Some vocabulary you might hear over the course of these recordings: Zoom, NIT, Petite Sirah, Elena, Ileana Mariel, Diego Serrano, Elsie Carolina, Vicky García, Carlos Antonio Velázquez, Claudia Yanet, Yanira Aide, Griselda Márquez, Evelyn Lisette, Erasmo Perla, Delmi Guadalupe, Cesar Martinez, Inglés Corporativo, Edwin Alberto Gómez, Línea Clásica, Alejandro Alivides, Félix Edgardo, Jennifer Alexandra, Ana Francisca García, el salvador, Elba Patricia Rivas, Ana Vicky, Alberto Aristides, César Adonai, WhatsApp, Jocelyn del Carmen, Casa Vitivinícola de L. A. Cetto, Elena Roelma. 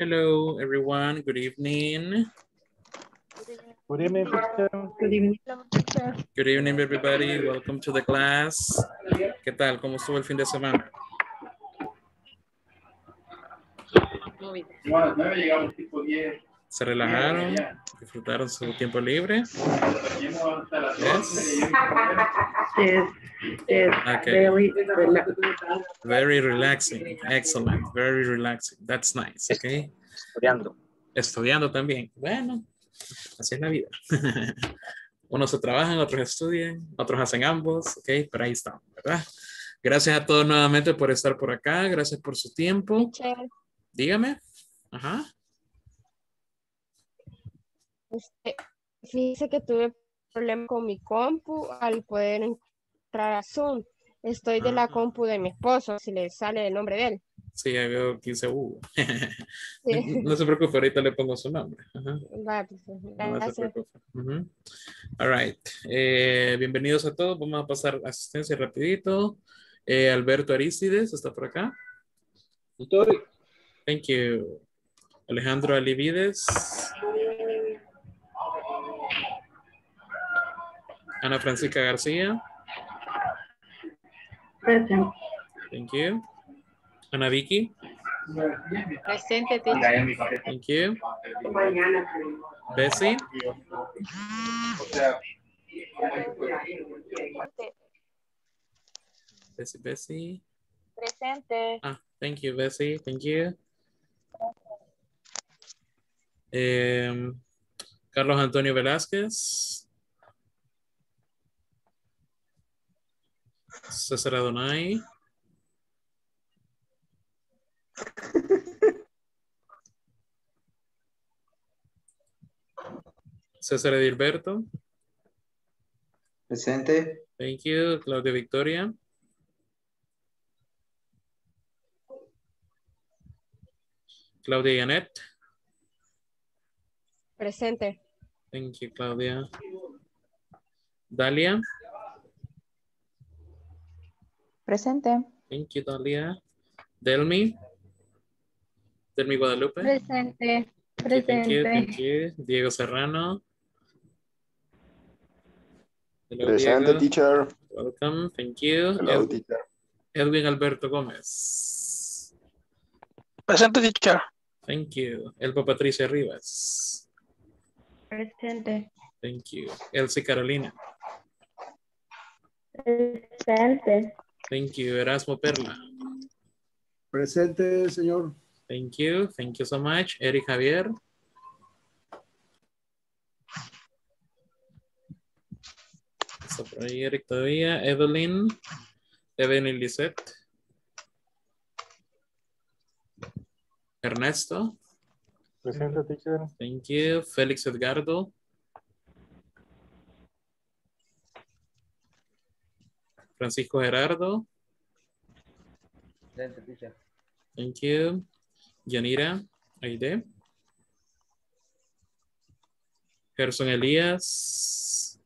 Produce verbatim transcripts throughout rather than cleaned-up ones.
Hello, everyone. Good evening. Good evening, teacher. Good evening. Good evening, everybody. Welcome to the class. ¿Qué tal? ¿Cómo estuvo el fin de semana? Muy bien. ¿Se relajaron? ¿Disfrutaron su tiempo libre? Yes. Yes. Yes. Okay. Very, relax. Very relaxing. Excellent. Very relaxing. That's nice. Okay. Estudiando. Estudiando también. Bueno, así es la vida. Unos se trabajan, otros estudian, otros hacen ambos. Ok, pero ahí estamos, ¿verdad? Gracias a todos nuevamente por estar por acá. Gracias por su tiempo. Dígame. Ajá. Este, fíjese que tuve problema con mi compu al poder entrar a Zoom. Estoy de la compu de mi esposo, si le sale el nombre de él. Sí, ahí veo que dice Hugo. Sí. No se preocupe, ahorita le pongo su nombre. Ajá. Vale, gracias. No uh-huh. All right. Eh, bienvenidos a todos. Vamos a pasar asistencia rapidito. Eh, Alberto Aristides, ¿está por acá? Estoy. Thank you. Alejandro Alivides. Ana Francisca García. Present. Thank you. Ana Vicky. Presente. Thank you. Bessie. Bessie, Bessie. Presente. Ah, thank you, Bessie. Thank you. Eh, Carlos Antonio Velázquez. César Adonai. César Edilberto. Presente. Thank you. Claudia Victoria. Claudia Yanet. Presente. Thank you, Claudia. Dalia. Presente. Thank you, Dalia. Delmi. Delmi Guadalupe. Presente. Presente. Thank you, thank you. Diego Serrano. Hello, presente, Diego. Teacher. Welcome. Thank you. Hello, Ed teacher. Edwin Alberto Gómez. Presente, teacher. Thank you. Elba Patricia Rivas. Presente. Thank you. Elsie Carolina. Presente. Thank you. Erasmo Perla. Presente, señor. Thank you. Thank you so much. Eric Javier. Está por ahí Eric todavía. Evelyn. Evelyn Lisette. Ernesto. Presente, teacher. Thank you. Félix Edgardo. Francisco Gerardo. Thank you. Yanira Aide. Gerson Elías.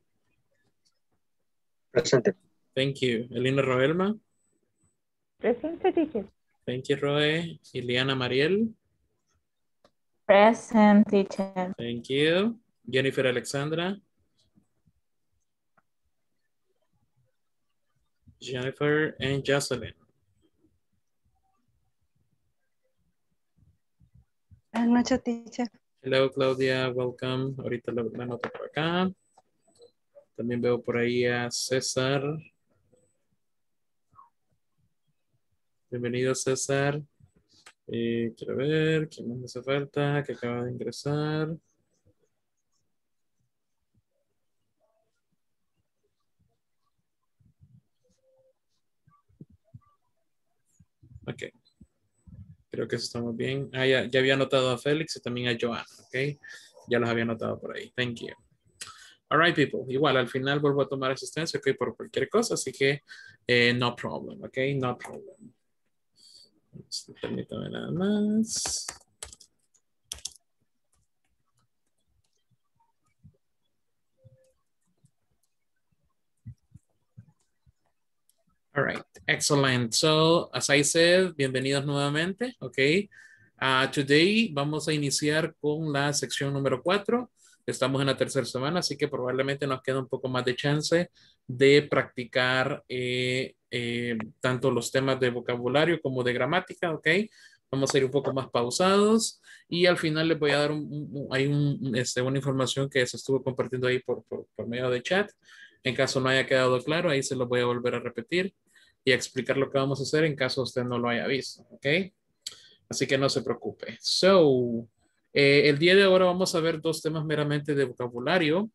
Presente. Thank you. Elena Roelma. Presente, teacher. Thank you, Roe. Ileana Mariel. Present, teacher. Thank you. Jennifer Alexandra. Jennifer and Jocelyn. Buenas noches, teacher. Hello, Claudia. Welcome. Ahorita la, la nota por acá. También veo por ahí a César. Bienvenido, César. Eh, quiero ver quién más me hace falta, que acaba de ingresar. Ok, creo que eso estamos bien. Ah, ya, ya había anotado a Félix y también a Joan, ok. Ya los había anotado por ahí. Thank you. All right, people. Igual, al final vuelvo a tomar asistencia, ok, por cualquier cosa, así que eh, no problem, ok, no problem. Permítame nada más. All right, excellent. So, as I said, bienvenidos nuevamente, ok, Uh, today vamos a iniciar con la sección número cuatro. Estamos en la tercera semana, así que probablemente nos queda un poco más de chance de practicar eh, eh, tanto los temas de vocabulario como de gramática, ¿ok? Vamos a ir un poco más pausados y al final les voy a dar un, un, hay un, este, una información que se estuvo compartiendo ahí por, por, por medio de chat. En caso no haya quedado claro, ahí se lo voy a volver a repetir y a explicar lo que vamos a hacer en caso usted no lo haya visto, ¿ok? Así que no se preocupe. So, eh, el día de ahora vamos a ver dos temas meramente de vocabulario.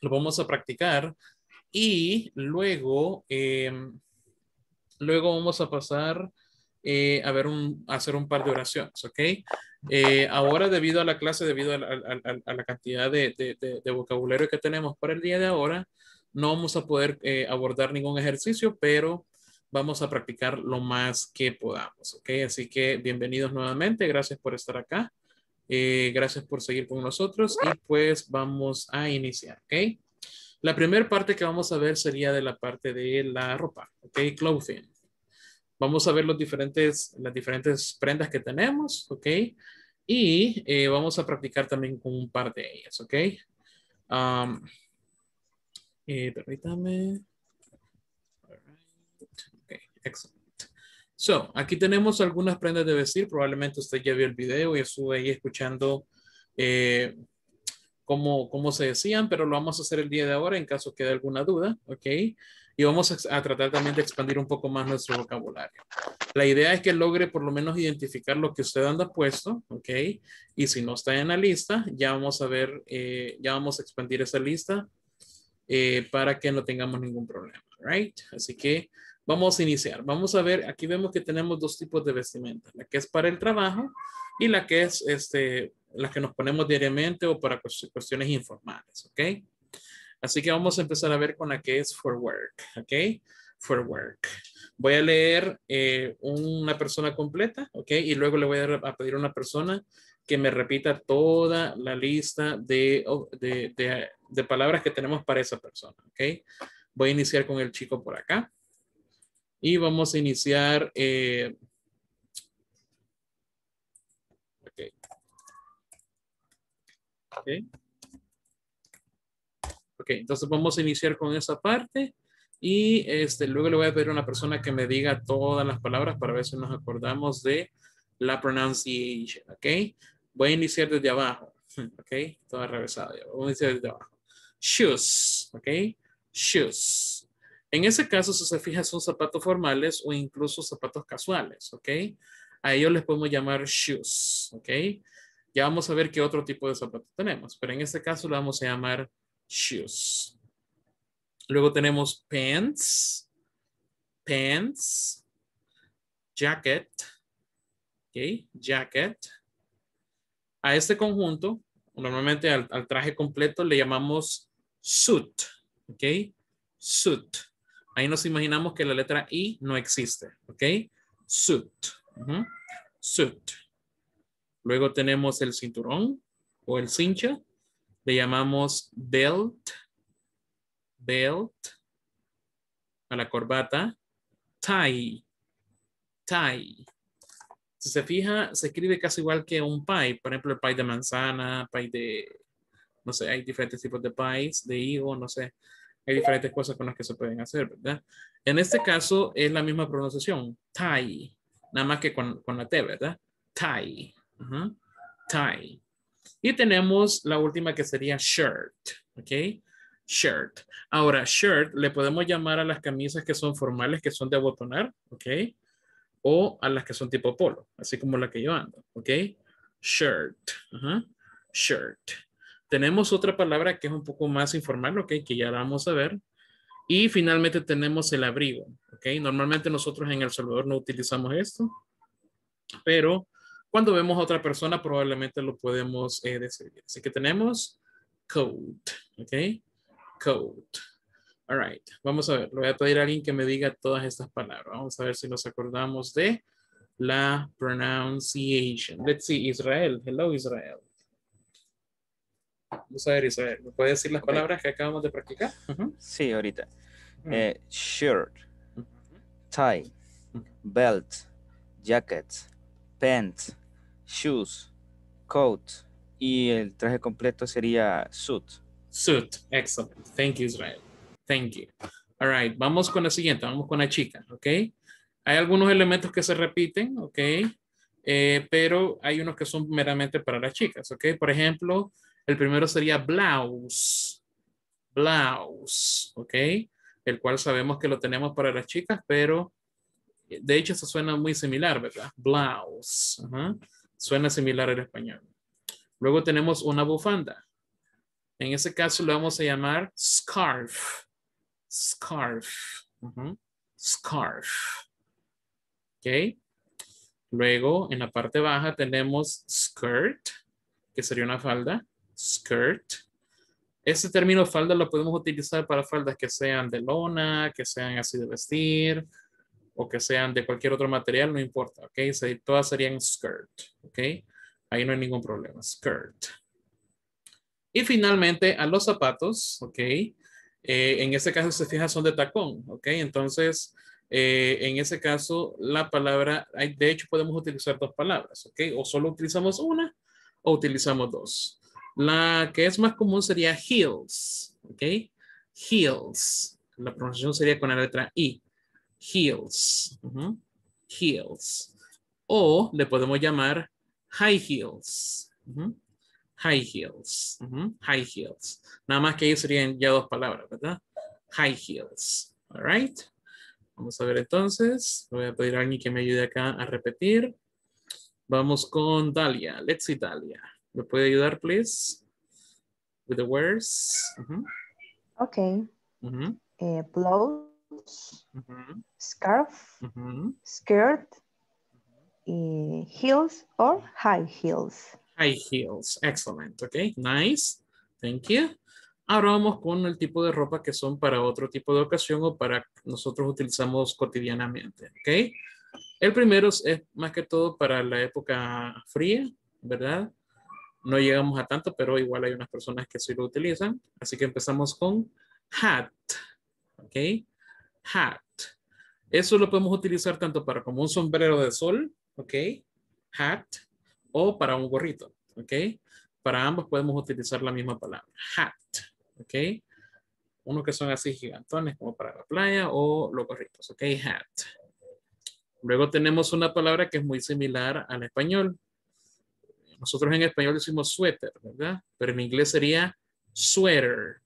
Lo vamos a practicar y luego, eh, luego vamos a pasar eh, a ver un, a hacer un par de oraciones, ¿ok? Eh, ahora, debido a la clase, debido a la, a, a la cantidad de, de, de, de vocabulario que tenemos para el día de ahora, no vamos a poder eh, abordar ningún ejercicio, pero vamos a practicar lo más que podamos, ¿ok? Así que bienvenidos nuevamente, gracias por estar acá, eh, gracias por seguir con nosotros y pues vamos a iniciar, ¿ok? La primera parte que vamos a ver sería de la parte de la ropa, ¿ok? Clothing. Vamos a ver los diferentes, las diferentes prendas que tenemos, ¿ok? Y eh, vamos a practicar también con un par de ellas, ¿ok? Um, eh, permítame. Excelente. So, aquí tenemos algunas prendas de vestir. Probablemente usted ya vio el video y estuvo ahí escuchando eh, cómo, cómo se decían, pero lo vamos a hacer el día de ahora en caso quede alguna duda, ¿ok? Y vamos a, a tratar también de expandir un poco más nuestro vocabulario. La idea es que logre por lo menos identificar lo que usted anda puesto, ¿ok? Y si no está en la lista, ya vamos a ver, eh, ya vamos a expandir esa lista eh, para que no tengamos ningún problema, ¿right? Así que vamos a iniciar. Vamos a ver, aquí vemos que tenemos dos tipos de vestimenta. La que es para el trabajo y la que es este, la que nos ponemos diariamente o para cuestiones informales, ¿ok? Así que vamos a empezar a ver con la que es for work, ¿ok? For work. Voy a leer eh, una persona completa, ¿ok? Y luego le voy a, a pedir a una persona que me repita toda la lista de, de, de, de palabras que tenemos para esa persona, ¿ok? Voy a iniciar con el chico por acá. Y vamos a iniciar. Eh, okay. Okay. ok. Entonces vamos a iniciar con esa parte. Y este, luego le voy a pedir a una persona que me diga todas las palabras para ver si nos acordamos de la pronunciación. Ok. Voy a iniciar desde abajo. Ok. Todo revésado. Voy a iniciar desde abajo. Shoes. Ok. Shoes. En ese caso, si se fija, son zapatos formales o incluso zapatos casuales, ¿ok? A ellos les podemos llamar shoes, ¿ok? Ya vamos a ver qué otro tipo de zapatos tenemos, pero en este caso lo vamos a llamar shoes. Luego tenemos pants, pants, jacket, ¿ok? Jacket. A este conjunto, normalmente al, al traje completo le llamamos suit, ¿ok? Suit. Ahí nos imaginamos que la letra I no existe, ¿ok? Suit. Uh-huh. Suit. Luego tenemos el cinturón o el cincha. Le llamamos belt. Belt. A la corbata. Tie. Tie. Si se fija, se escribe casi igual que un pie. Por ejemplo, el pie de manzana, pie de... No sé, hay diferentes tipos de pies, de higo, no sé. Hay diferentes cosas con las que se pueden hacer, ¿verdad? En este caso es la misma pronunciación, tie, nada más que con, con la T, ¿verdad? Tie, uh-huh. Tie. Y tenemos la última que sería shirt, ¿ok? Shirt. Ahora, shirt le podemos llamar a las camisas que son formales, que son de abotonar, ¿ok? O a las que son tipo polo, así como la que yo ando, ¿ok? Shirt, uh-huh. Shirt. Tenemos otra palabra que es un poco más informal, ok, que ya la vamos a ver. Y finalmente tenemos el abrigo, ok. Normalmente nosotros en El Salvador no utilizamos esto, pero cuando vemos a otra persona probablemente lo podemos eh, decir. Así que tenemos coat, ok, coat. All right, vamos a ver, le voy a pedir a alguien que me diga todas estas palabras. Vamos a ver si nos acordamos de la pronunciation. Let's see, Israel. Hello, Israel. Vamos a ver, Isabel, ¿me puede decir las okay. palabras que acabamos de practicar? Uh-huh. Sí, ahorita. Uh-huh. eh, shirt, uh-huh. tie, uh-huh. belt, jacket, pants, shoes, coat, y el traje completo sería suit. Suit, excellent. Thank you, Israel. Thank you. All right, vamos con la siguiente, vamos con la chica, ¿ok? Hay algunos elementos que se repiten, ¿ok? Eh, pero hay unos que son meramente para las chicas, ¿ok? Por ejemplo, el primero sería blouse. Blouse, ¿ok? El cual sabemos que lo tenemos para las chicas, pero de hecho eso suena muy similar, ¿verdad? Blouse. Ajá. Suena similar al español. Luego tenemos una bufanda. En ese caso lo vamos a llamar scarf. Scarf. Uh-huh. Scarf. Ok. Luego en la parte baja tenemos skirt, que sería una falda. Skirt. Este término falda lo podemos utilizar para faldas que sean de lona, que sean así de vestir, o que sean de cualquier otro material, no importa, ¿ok? Se, todas serían skirt, ¿ok? Ahí no hay ningún problema, skirt. Y finalmente a los zapatos, ¿ok? Eh, en este caso, se fija, son de tacón, ¿ok? Entonces, eh, en ese caso, la palabra, hay, de hecho, podemos utilizar dos palabras, ¿ok? O solo utilizamos una, o utilizamos dos. La que es más común sería heels, ¿ok? Heels. La pronunciación sería con la letra I. Heels. Uh-huh. Heels. O le podemos llamar high heels. Uh-huh. High heels. Uh-huh. High heels. Nada más que ahí serían ya dos palabras, ¿verdad? High heels. All right. Vamos a ver entonces. Voy a pedir a alguien que me ayude acá a repetir. Vamos con Dalia. Let's see, Dalia. ¿Me puede ayudar, please? With the words. Uh-huh. Okay. Uh-huh. eh, blouse. Uh-huh. Scarf. Uh-huh. Skirt. Uh-huh. eh, heels or high heels. High heels. Excellent. Okay. Nice. Thank you. Ahora vamos con el tipo de ropa que son para otro tipo de ocasión o para nosotros utilizamos cotidianamente. Okay. El primero es más que todo para la época fría, ¿verdad? No llegamos a tanto, pero igual hay unas personas que sí lo utilizan. Así que empezamos con hat. Ok. Hat. Eso lo podemos utilizar tanto para como un sombrero de sol, ok, hat, o para un gorrito, ok. Para ambos podemos utilizar la misma palabra, hat, ok. Unos que son así gigantones como para la playa o los gorritos, ok, hat. Luego tenemos una palabra que es muy similar al español. Nosotros en español decimos suéter, ¿verdad? Pero en inglés sería sweater.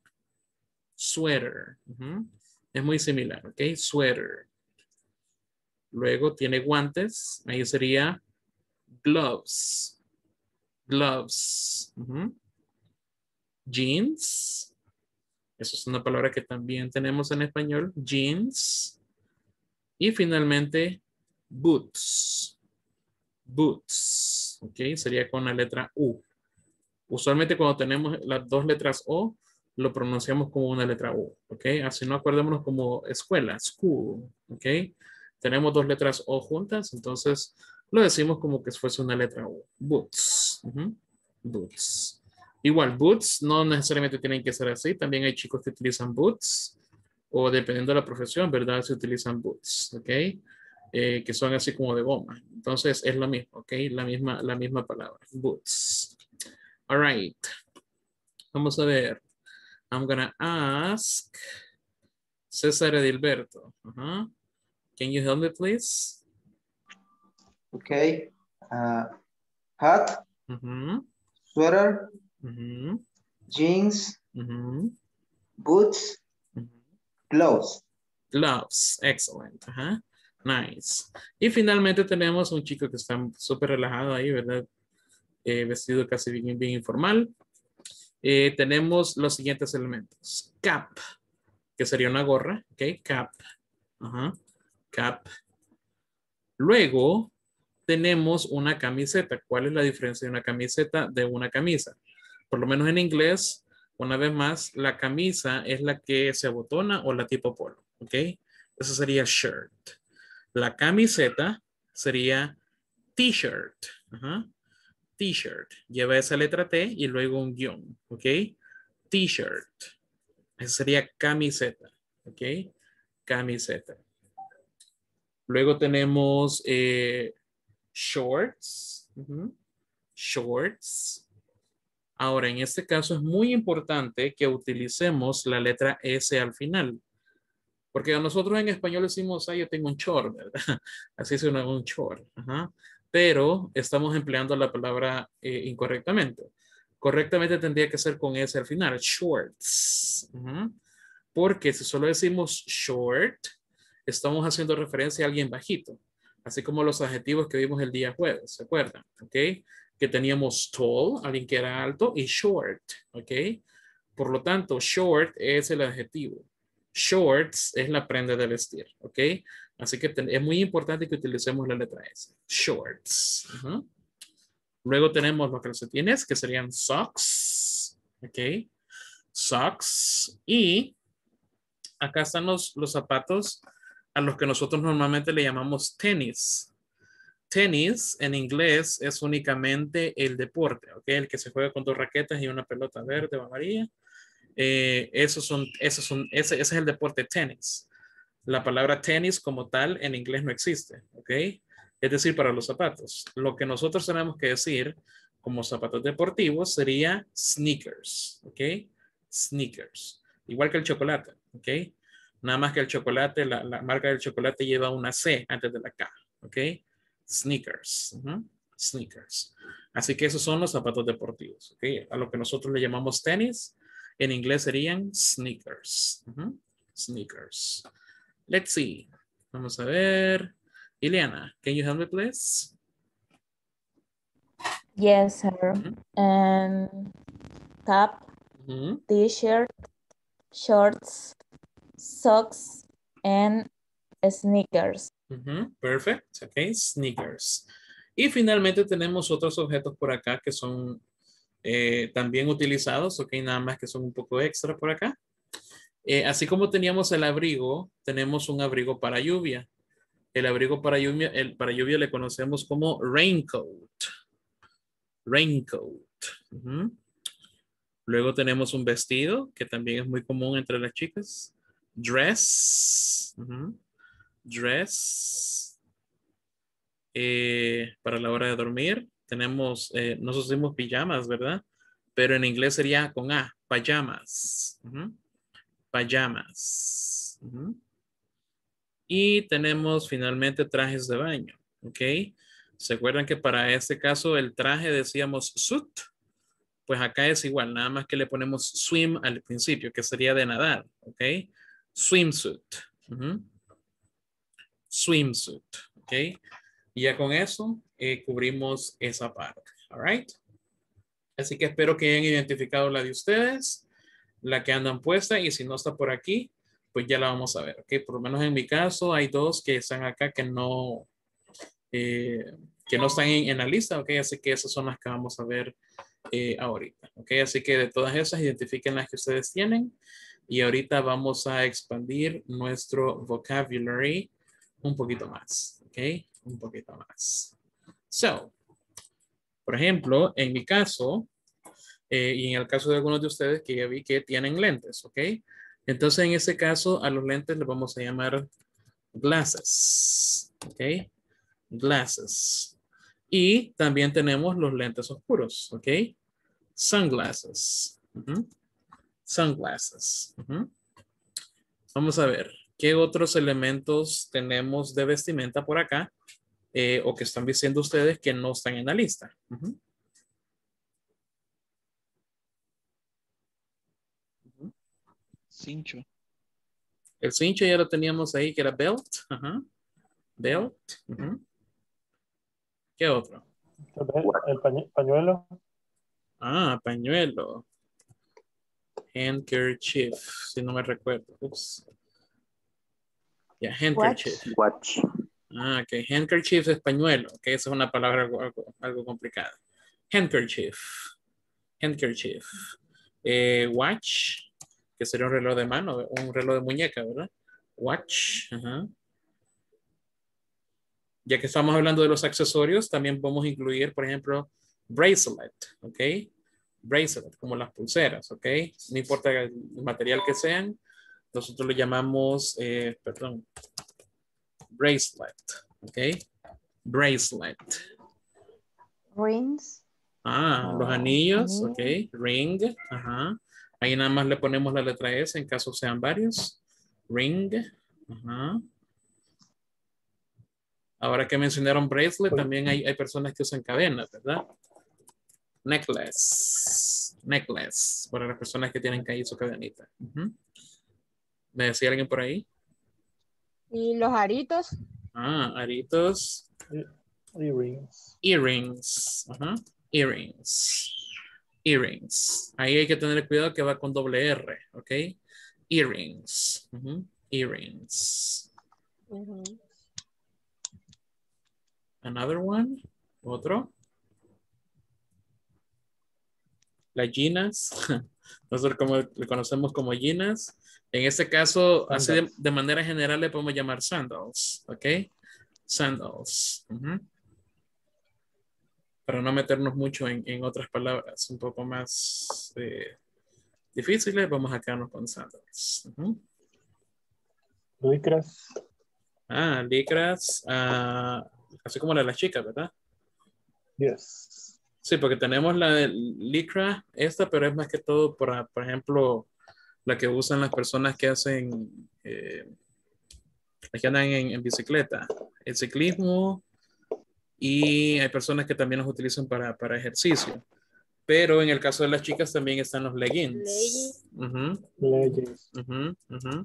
Sweater. Uh-huh. Es muy similar, ¿ok? Sweater. Luego tiene guantes. Ahí sería gloves. Gloves. Uh-huh. Jeans. Esa es una palabra que también tenemos en español. Jeans. Y finalmente, boots. Boots. Ok, sería con la letra U. Usualmente cuando tenemos las dos letras O, lo pronunciamos como una letra U. Ok, así no acordémonos como escuela, school. Ok, tenemos dos letras O juntas, entonces lo decimos como que fuese una letra U. Boots. Uh-huh. Boots. Igual, boots no necesariamente tienen que ser así. También hay chicos que utilizan boots o dependiendo de la profesión, ¿verdad? Se utilizan boots. Ok. Eh, que son así como de goma. Entonces es lo mismo, ok, la misma, la misma palabra, boots. All right, vamos a ver. I'm gonna ask César Edilberto. Uh-huh. Can you help me, please? Okay, uh, hat, uh-huh. Sweater, uh-huh. Jeans, uh-huh. Boots, uh-huh. Gloves. Gloves, excellent. Uh-huh. Nice. Y finalmente tenemos un chico que está súper relajado ahí, ¿verdad? Eh, vestido casi bien, bien informal. Eh, tenemos los siguientes elementos. Cap, que sería una gorra, ¿ok? Cap. Uh-huh. Cap. Luego tenemos una camiseta. ¿Cuál es la diferencia de una camiseta de una camisa? Por lo menos en inglés, una vez más, la camisa es la que se abotona o la tipo polo, ¿ok? Eso sería shirt. La camiseta sería t-shirt. Uh-huh. T-shirt. Lleva esa letra T y luego un guión. ¿Ok? T-shirt. Esa sería camiseta. ¿Ok? Camiseta. Luego tenemos eh, shorts. Uh-huh. shorts. Ahora, en este caso es muy importante que utilicemos la letra S al final. Porque nosotros en español decimos, ah, yo tengo un short, ¿verdad? Así es una, un short. Ajá. Pero estamos empleando la palabra eh, incorrectamente. Correctamente tendría que ser con S al final, shorts. Ajá. Porque si solo decimos short, estamos haciendo referencia a alguien bajito. Así como los adjetivos que vimos el día jueves, ¿se acuerdan? ¿Ok? Que teníamos tall, alguien que era alto, y short, ¿ok? Por lo tanto, short es el adjetivo. Shorts es la prenda de vestir, ¿ok? Así que es muy importante que utilicemos la letra S. Shorts. Uh-huh. Luego tenemos los calcetines, que serían socks, ¿ok? Socks. Y acá están los, los zapatos a los que nosotros normalmente le llamamos tenis. Tenis en inglés es únicamente el deporte, ¿ok? El que se juega con dos raquetas y una pelota verde o amarilla. Eh, esos son, esos son, ese, ese es el deporte tenis. La palabra tenis como tal en inglés no existe, ¿ok? Es decir, para los zapatos. Lo que nosotros tenemos que decir como zapatos deportivos sería sneakers, ¿ok? Sneakers. Igual que el chocolate, ¿ok? Nada más que el chocolate, la, la marca del chocolate lleva una C antes de la K, ¿ok? Sneakers, uh-huh. Sneakers. Así que esos son los zapatos deportivos, ¿ok? A lo que nosotros le llamamos tenis. En inglés serían sneakers. Uh-huh. Sneakers. Let's see. Vamos a ver. Ileana, can you help me please? Yes, sir. Uh-huh. um, Cap, uh-huh. T-shirt, shorts, socks, and sneakers. Uh-huh. Perfect. Okay, sneakers. Y finalmente tenemos otros objetos por acá que son... Eh, también utilizados, ok, nada más que son un poco extra por acá. Eh, así como teníamos el abrigo, tenemos un abrigo para lluvia. El abrigo para lluvia, el, para lluvia le conocemos como raincoat. Raincoat. Uh-huh. Luego tenemos un vestido, que también es muy común entre las chicas. Dress. Uh-huh. Dress. Eh, para la hora de dormir. Tenemos, eh, nosotros decimos pijamas, ¿verdad? Pero en inglés sería con A, pajamas. Uh-huh. Pajamas. Uh-huh. Y tenemos finalmente trajes de baño, ¿ok? ¿Se acuerdan que para este caso el traje decíamos suit? Pues acá es igual, nada más que le ponemos swim al principio, que sería de nadar, ¿ok? Swimsuit. Uh-huh. Swimsuit, ¿ok? Y ya con eso eh, cubrimos esa parte. All right. Así que espero que hayan identificado la de ustedes, la que andan puesta, y si no está por aquí, pues ya la vamos a ver. Okay. Por lo menos en mi caso hay dos que están acá que no, eh, que no están en, en la lista. Okay. Así que esas son las que vamos a ver eh, ahorita. Okay. Así que de todas esas, identifiquen las que ustedes tienen. Y ahorita vamos a expandir nuestro vocabulary un poquito más. Okay. Un poquito más. So, por ejemplo, en mi caso, eh, y en el caso de algunos de ustedes que ya vi que tienen lentes, ¿ok? Entonces, en ese caso, a los lentes les vamos a llamar glasses, ¿ok? Glasses. Y también tenemos los lentes oscuros, ¿ok? Sunglasses. Uh-huh. Sunglasses. Uh-huh. Vamos a ver. ¿Qué otros elementos tenemos de vestimenta por acá? Eh, o que están diciendo ustedes que no están en la lista. Uh-huh. Uh-huh. Cincho. El cincho ya lo teníamos ahí, que era belt. Uh-huh. Belt. Uh-huh. ¿Qué otro? El pañu- pañuelo. Ah, pañuelo. Handkerchief, si no me recuerdo. Ups. Yeah, handkerchief. Watch. Ah, ok. Handkerchief es pañuelo. Ok, esa es una palabra algo, algo, algo complicada. Handkerchief. Handkerchief. Eh, watch, que sería un reloj de mano, un reloj de muñeca, ¿verdad? Watch. Uh-huh. Ya que estamos hablando de los accesorios, también podemos incluir, por ejemplo, bracelet. Ok. Bracelet, como las pulseras. Ok. No importa el material que sean. Nosotros lo llamamos, eh, perdón, bracelet, ¿ok? Bracelet. Rings. Ah, los anillos, ok. Ring, ajá. Ahí nada más le ponemos la letra S en caso sean varios. Ring, ajá. Ahora que mencionaron bracelet, también hay, hay personas que usan cadenas, ¿verdad? Necklace. Necklace. Para las personas que tienen caída su cadenita. Uh-huh. ¿Me decía alguien por ahí? ¿Y los aritos? Ah, aritos. Earrings. Earrings. Ajá. Earrings. Earrings. Ahí hay que tener cuidado que va con doble R, ¿ok? Earrings. Uh-huh. Earrings. Uh-huh. Another one. Otro. Las ginas. Nosotros como, le conocemos como ginas. En este caso, así de, de manera general le podemos llamar sandals. ¿Ok? Sandals. Uh-huh. Para no meternos mucho en, en otras palabras un poco más eh, difíciles, vamos a quedarnos con sandals. Uh-huh. Licras. Ah, licras. Ah... Uh, Así como la de las chicas, ¿verdad? Yes. Sí, porque tenemos la de licra, esta, pero es más que todo, para, por ejemplo, la que usan las personas que hacen, eh, que andan en, en bicicleta, el ciclismo, y hay personas que también los utilizan para, para ejercicio. Pero en el caso de las chicas también están los leggings. Uh-huh. Leggings. Uh-huh, uh-huh.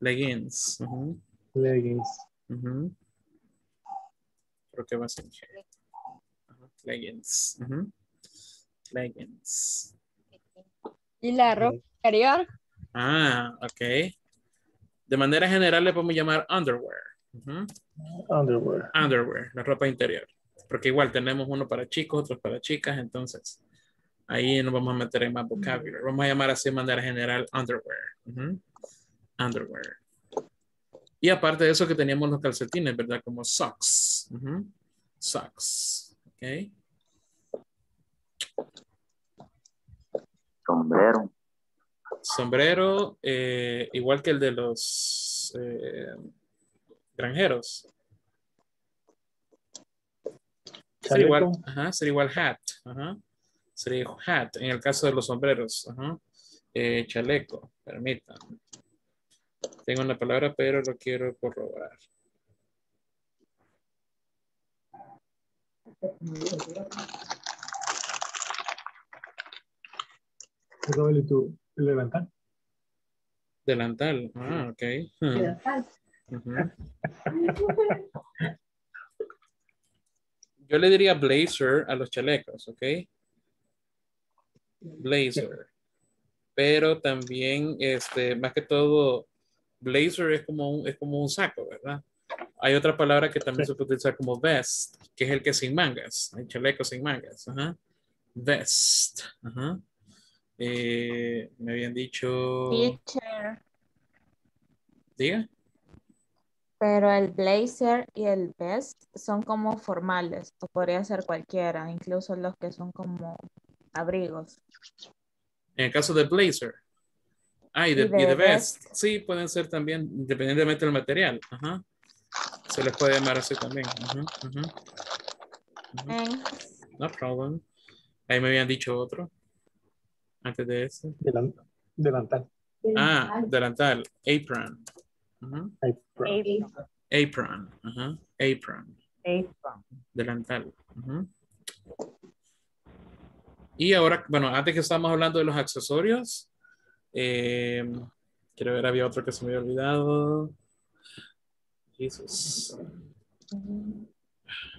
Leggings. Uh-huh. Leggings. Uh-huh. Creo que va a ser leggings. Uh-huh. Leggings. ¿Y la ropa interior? Ah, ok. De manera general le podemos llamar underwear. Uh-huh. Underwear. Underwear, la ropa interior. Porque igual tenemos uno para chicos, otro para chicas, entonces ahí nos vamos a meter en más vocabulario. Vamos a llamar así de manera general underwear. Uh-huh. Underwear. Y aparte de eso que teníamos los calcetines, ¿verdad? Como socks. Uh-huh. Socks. Ok. Sombrero. Sombrero, eh, igual que el de los eh, granjeros. Sería igual, ajá, sería igual hat. Ajá. Sería hat en el caso de los sombreros. Ajá. Eh, chaleco, permítanme. Tengo una palabra, pero lo quiero corroborar. ¿El delantal? Delantal. Ah, ok. Delantal. Uh-huh. Yo le diría blazer a los chalecos, ¿ok? Blazer. Pero también, este, más que todo... Blazer es como, un, es como un saco, ¿verdad? Hay otra palabra que también sí. se puede utilizar como vest, que es el que es sin mangas. Hay chalecos sin mangas. Ajá. Vest. Ajá. Eh, me habían dicho... Teacher. ¿Diga? Pero el blazer y el vest son como formales. O podría ser cualquiera, incluso los que son como abrigos. En el caso de blazer. Ah, y de, y de, y de vest. vest. Sí, pueden ser también, independientemente del material. Ajá. Se les puede llamar así también. Ajá, ajá, ajá. Eh. No problem. Ahí me habían dicho otro. Antes de ese. Delantal. Delantal. Ah, delantal. Apron. Ajá. Apron. Apron. Ajá. Apron. Apron. Delantal. Ajá. Y ahora, bueno, antes que estábamos hablando de los accesorios. Eh, quiero ver, había otro que se me había olvidado. Jesús.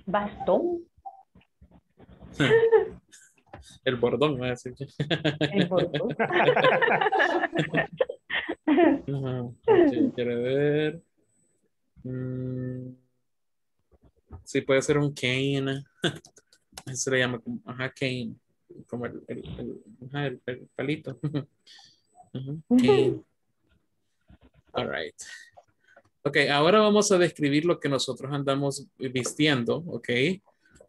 Bastón. El bordón, me decía. El bordón. uh-huh. Sí, quiero ver. Mm. Sí, puede ser un cane. Se le llama como, ajá, cane. Como el, el, el, ajá, el, el palito. Okay. All right. Ok, ahora vamos a describir lo que nosotros andamos vistiendo, ok.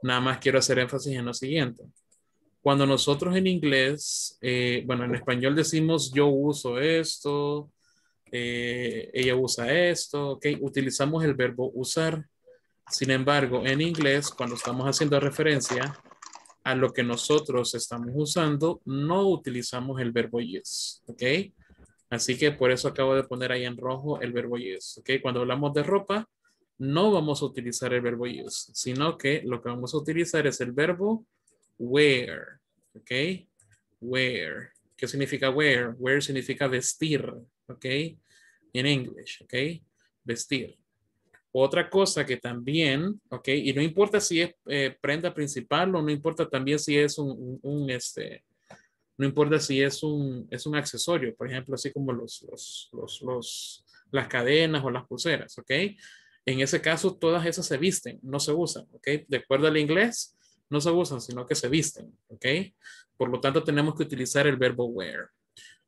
Nada más quiero hacer énfasis en lo siguiente. Cuando nosotros en inglés, eh, bueno, en español decimos yo uso esto, eh, ella usa esto, ok. Utilizamos el verbo usar. Sin embargo, en inglés, cuando estamos haciendo referencia a lo que nosotros estamos usando, no utilizamos el verbo yes, ¿ok? Así que por eso acabo de poner ahí en rojo el verbo yes, ¿ok? Cuando hablamos de ropa, no vamos a utilizar el verbo use, sino que lo que vamos a utilizar es el verbo wear, ¿ok? Wear. ¿Qué significa wear? Wear significa vestir, ¿ok? En English, ¿ok? Vestir. Otra cosa que también, ¿ok? Y no importa si es eh, prenda principal o no importa también si es un, un, un este, no importa si es un, es un accesorio, por ejemplo, así como los, los, los, los, las cadenas o las pulseras, ¿ok? En ese caso, todas esas se visten, no se usan, ¿ok? De acuerdo al inglés, no se usan, sino que se visten, ¿ok? Por lo tanto, tenemos que utilizar el verbo wear.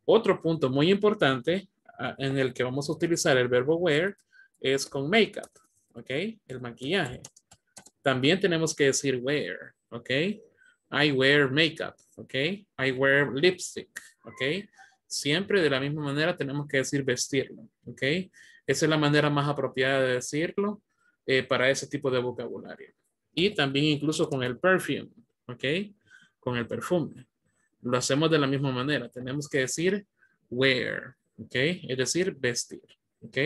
Otro punto muy importante uh, en el que vamos a utilizar el verbo wear es con makeup, ¿ok? El maquillaje. También tenemos que decir wear, ¿ok? I wear makeup, ¿ok? I wear lipstick, ¿ok? Siempre de la misma manera tenemos que decir vestirlo, ¿ok? Esa es la manera más apropiada de decirlo eh, para ese tipo de vocabulario. Y también incluso con el perfume, ¿ok? Con el perfume. Lo hacemos de la misma manera. Tenemos que decir wear, ¿ok? Es decir, vestir, ¿ok?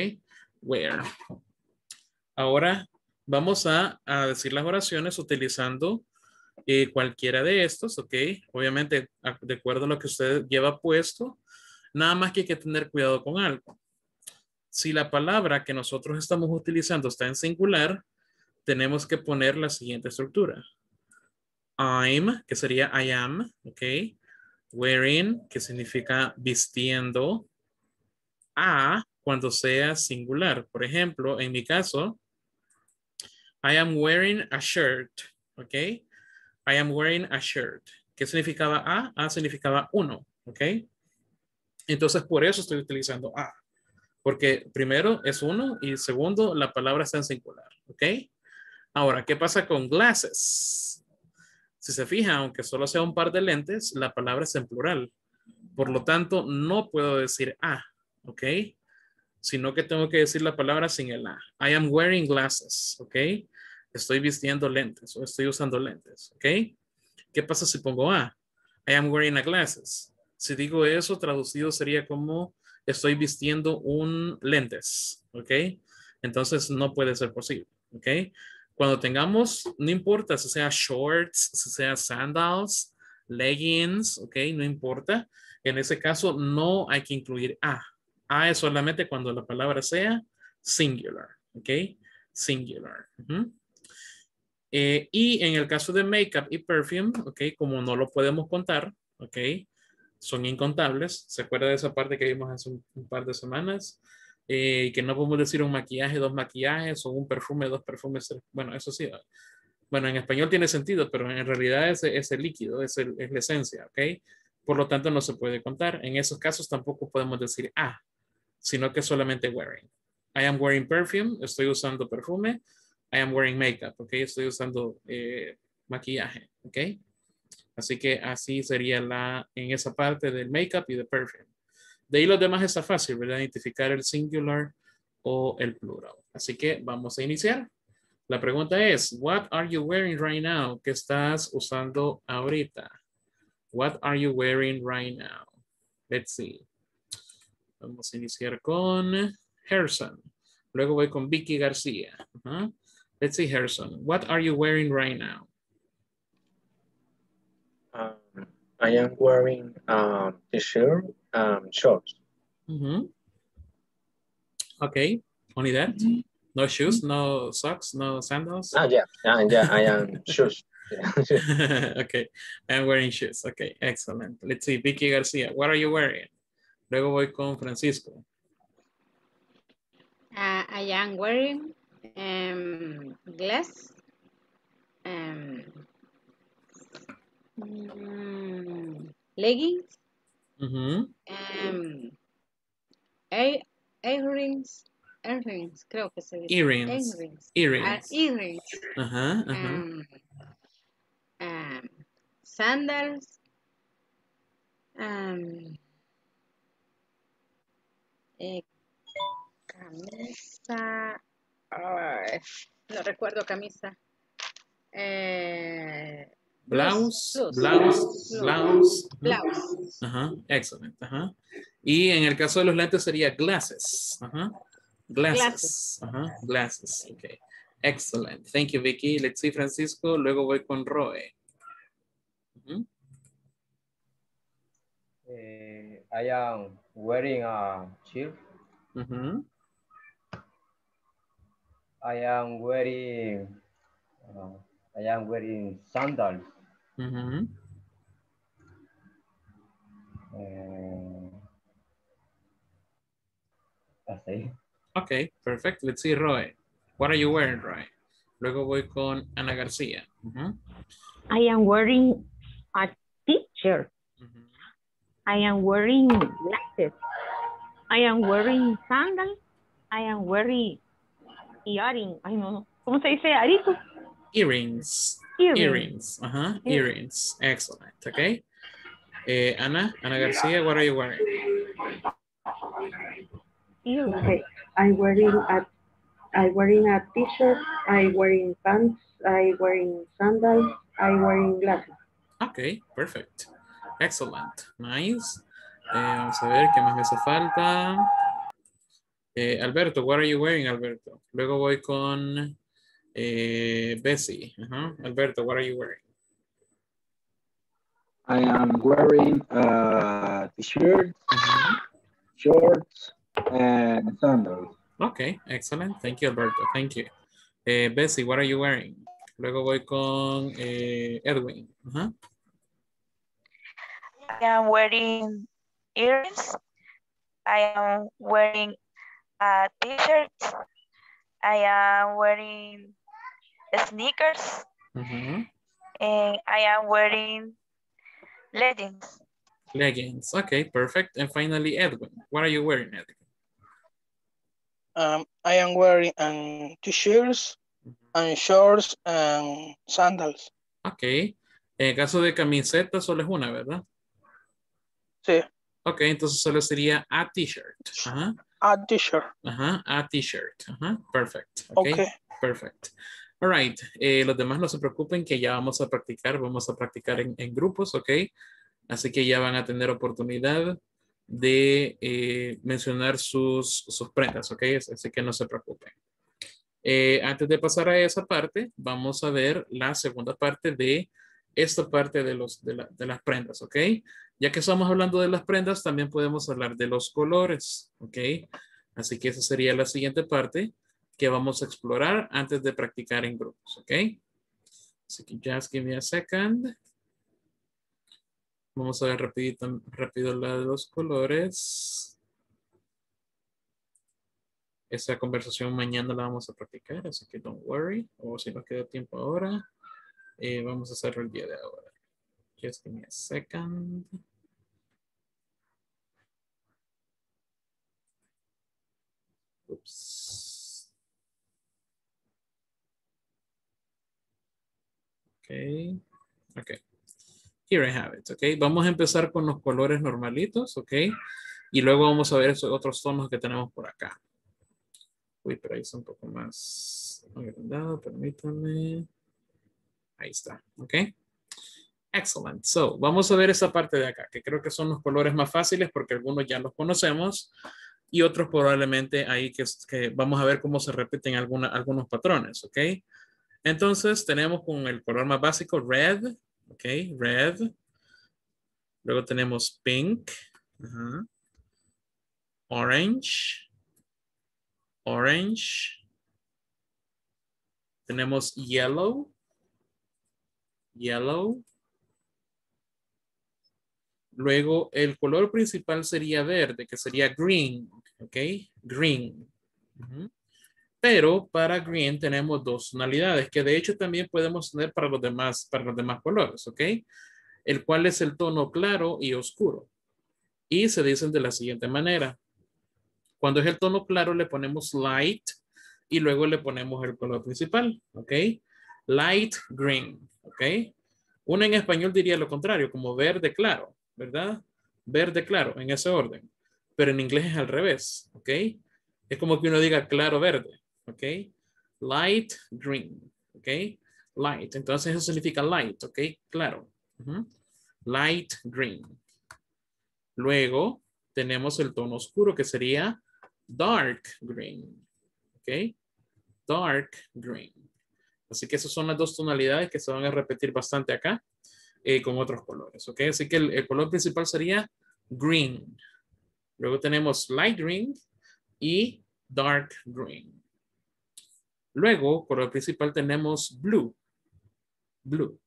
Wear. Ahora vamos a, a decir las oraciones utilizando eh, cualquiera de estos, ¿ok? Obviamente, de acuerdo a lo que usted lleva puesto, nada más que hay que tener cuidado con algo. Si la palabra que nosotros estamos utilizando está en singular, tenemos que poner la siguiente estructura. I'm, que sería I am, ¿ok? Wearing, que significa vistiendo. A, cuando sea singular. Por ejemplo, en mi caso, I am wearing a shirt, ¿ok? I am wearing a shirt. ¿Qué significaba A? A significaba uno, ¿ok? Entonces, por eso estoy utilizando A. Porque primero es uno y segundo la palabra está en singular, ¿ok? Ahora, ¿qué pasa con glasses? Si se fija, aunque solo sea un par de lentes, la palabra es en plural. Por lo tanto, no puedo decir a, ¿ok? Sino que tengo que decir la palabra sin el a. I am wearing glasses, ¿ok? Estoy vistiendo lentes o estoy usando lentes, ¿ok? ¿Qué pasa si pongo a? I am wearing a glasses. Si digo eso, traducido sería como... estoy vistiendo un lentes, ¿ok? Entonces no puede ser posible, ¿ok? Cuando tengamos, no importa si sea shorts, si sea sandals, leggings, ¿ok? No importa. En ese caso no hay que incluir a. A es solamente cuando la palabra sea singular, ¿ok? Singular. Uh-huh. eh, y en el caso de makeup y perfume, ¿ok? Como no lo podemos contar, ¿ok? Son incontables. ¿Se acuerda de esa parte que vimos hace un, un par de semanas? Eh, que no podemos decir un maquillaje, dos maquillajes, o un perfume, dos perfumes. Tres. Bueno, eso sí. Bueno, en español tiene sentido, pero en realidad es, es el líquido, es, el, es la esencia, ¿ok? Por lo tanto, no se puede contar. En esos casos tampoco podemos decir ah, sino que solamente wearing. I am wearing perfume, estoy usando perfume. I am wearing makeup, ¿ok? Estoy usando eh, maquillaje, ¿ok? Así que así sería la, en esa parte del makeup y de perfume. De ahí los demás está fácil, ¿verdad? Identificar el singular o el plural. Así que vamos a iniciar. La pregunta es, what are you wearing right now? ¿Qué estás usando ahorita? What are you wearing right now? Let's see. Vamos a iniciar con Gerson. Luego voy con Vicky García. Uh-huh. Let's see, Gerson. What are you wearing right now? Um, I am wearing um, t-shirt and shorts. Mm-hmm. Okay, only that? Mm-hmm. No shoes, no socks, no sandals? Ah, yeah, ah, yeah, I am shoes. Okay, I am wearing shoes. Okay, excellent. Let's see, Vicky Garcia, what are you wearing? Luego voy con Francisco. Uh, I am wearing um, glass. Um, Mm, leggings, uh-huh. um, air, earrings, earrings, creo que se dice. Earrings, earrings, earrings, uh, earrings. Uh-huh, uh-huh. Um, um, sandals, um, eh, camisa, oh, no recuerdo camisa, eh, Blouse, blouse, blouse. Blouse. Ajá, excelente. Ajá. Y en el caso de los lentes sería glasses. Ajá. Glasses. Ajá, glasses. Okay. Excellent. Thank you, Vicky. Let's see, Francisco. Luego voy con Roe. Uh-huh. eh, I am wearing a shirt. Uh-huh. I am wearing... Uh, I am wearing sandals. Mm-hmm. Uh, así. Okay, perfect. Let's see, Roy. What are you wearing, Roy? Luego voy con Ana García. Mm-hmm. I am wearing a t-shirt. Mm-hmm. I am wearing glasses. I am wearing sandals. I am wearing earrings. I don't know. ¿Cómo se dice? ¿Aritos? Earrings. Earrings. Earrings. Uh-huh. Earrings. Earrings. Excellent. Okay. Eh, Ana, Ana García, what are you wearing? Okay. I'm wearing a I'm wearing a t-shirt, I'm wearing pants, I'm wearing sandals, I'm wearing glasses. Okay, perfect. Excellent. Nice. Eh, vamos a ver qué más me hace falta. Eh, Alberto, what are you wearing, Alberto? Luego voy con Eh, Bessie. Uh-huh. Alberto, what are you wearing? I am wearing a t-shirt, uh-huh. shorts, and sandals. Okay, excellent. Thank you, Alberto. Thank you. Eh, Bessie, what are you wearing? Luego voy con eh, Edwin. Uh-huh. I am wearing earrings. I am wearing a t-shirt. I am wearing sneakers, mm-hmm. and I am wearing leggings. Leggings, okay, perfect. And finally, Edwin, what are you wearing, Edwin? Um, I am wearing um, t-shirts, mm-hmm. and shorts, and sandals. Okay, en el caso de camiseta solo es una, ¿verdad? Sí. Okay, entonces solo sería a t-shirt. Ajá. A t-shirt. Ajá, a t-shirt. Ajá, perfect. Okay, okay. Perfect. All right. Eh, los demás no se preocupen que ya vamos a practicar. Vamos a practicar en, en grupos, ¿ok? Así que ya van a tener oportunidad de eh, mencionar sus, sus prendas, ¿ok? Así que no se preocupen. Eh, antes de pasar a esa parte, vamos a ver la segunda parte de esta parte de, los, de, la, de las prendas, ¿ok? Ya que estamos hablando de las prendas, también podemos hablar de los colores, ¿ok? Así que esa sería la siguiente parte que vamos a explorar antes de practicar en grupos, ¿ok? Así que just give me a second. Vamos a ver rapidito, rápido la de los colores. Esa conversación mañana la vamos a practicar, así que don't worry. O si nos queda tiempo ahora, eh, vamos a hacerlo el día de ahora. Just give me a second. Oops. Okay. Okay. Here I have it. Okay. Vamos a empezar con los colores normalitos. Okay. Y luego vamos a ver esos otros tonos que tenemos por acá. Uy, pero ahí está un poco más agrandado. Permítame. Ahí está. Okay. Excellent. So, vamos a ver esa parte de acá, que creo que son los colores más fáciles porque algunos ya los conocemos. Y otros probablemente ahí que, que vamos a ver cómo se repiten alguna, algunos patrones, ¿ok? Entonces tenemos con el color más básico, red, ¿ok? Red. Luego tenemos pink. Uh-huh. Orange. Orange. Tenemos yellow. Yellow. Luego el color principal sería verde, que sería green, ¿ok? Green. Uh-huh. Pero para green tenemos dos tonalidades, que de hecho también podemos tener para los demás, para los demás colores, ¿ok? El cual es el tono claro y oscuro. Y se dicen de la siguiente manera. Cuando es el tono claro le ponemos light y luego le ponemos el color principal, ¿ok? Light green, ¿ok? Una en español diría lo contrario, como verde claro, ¿verdad? Verde claro, en ese orden. Pero en inglés es al revés, ¿ok? Es como que uno diga claro verde, ¿ok? Light green, ¿ok? light. Entonces eso significa light, ¿ok? Claro. Uh-huh. Light green. Luego tenemos el tono oscuro que sería dark green, ¿ok? Dark green. Así que esas son las dos tonalidades que se van a repetir bastante acá eh, con otros colores, ¿ok? Así que el, el color principal sería green. Luego tenemos light green y dark green. Luego, color principal tenemos blue. Blue.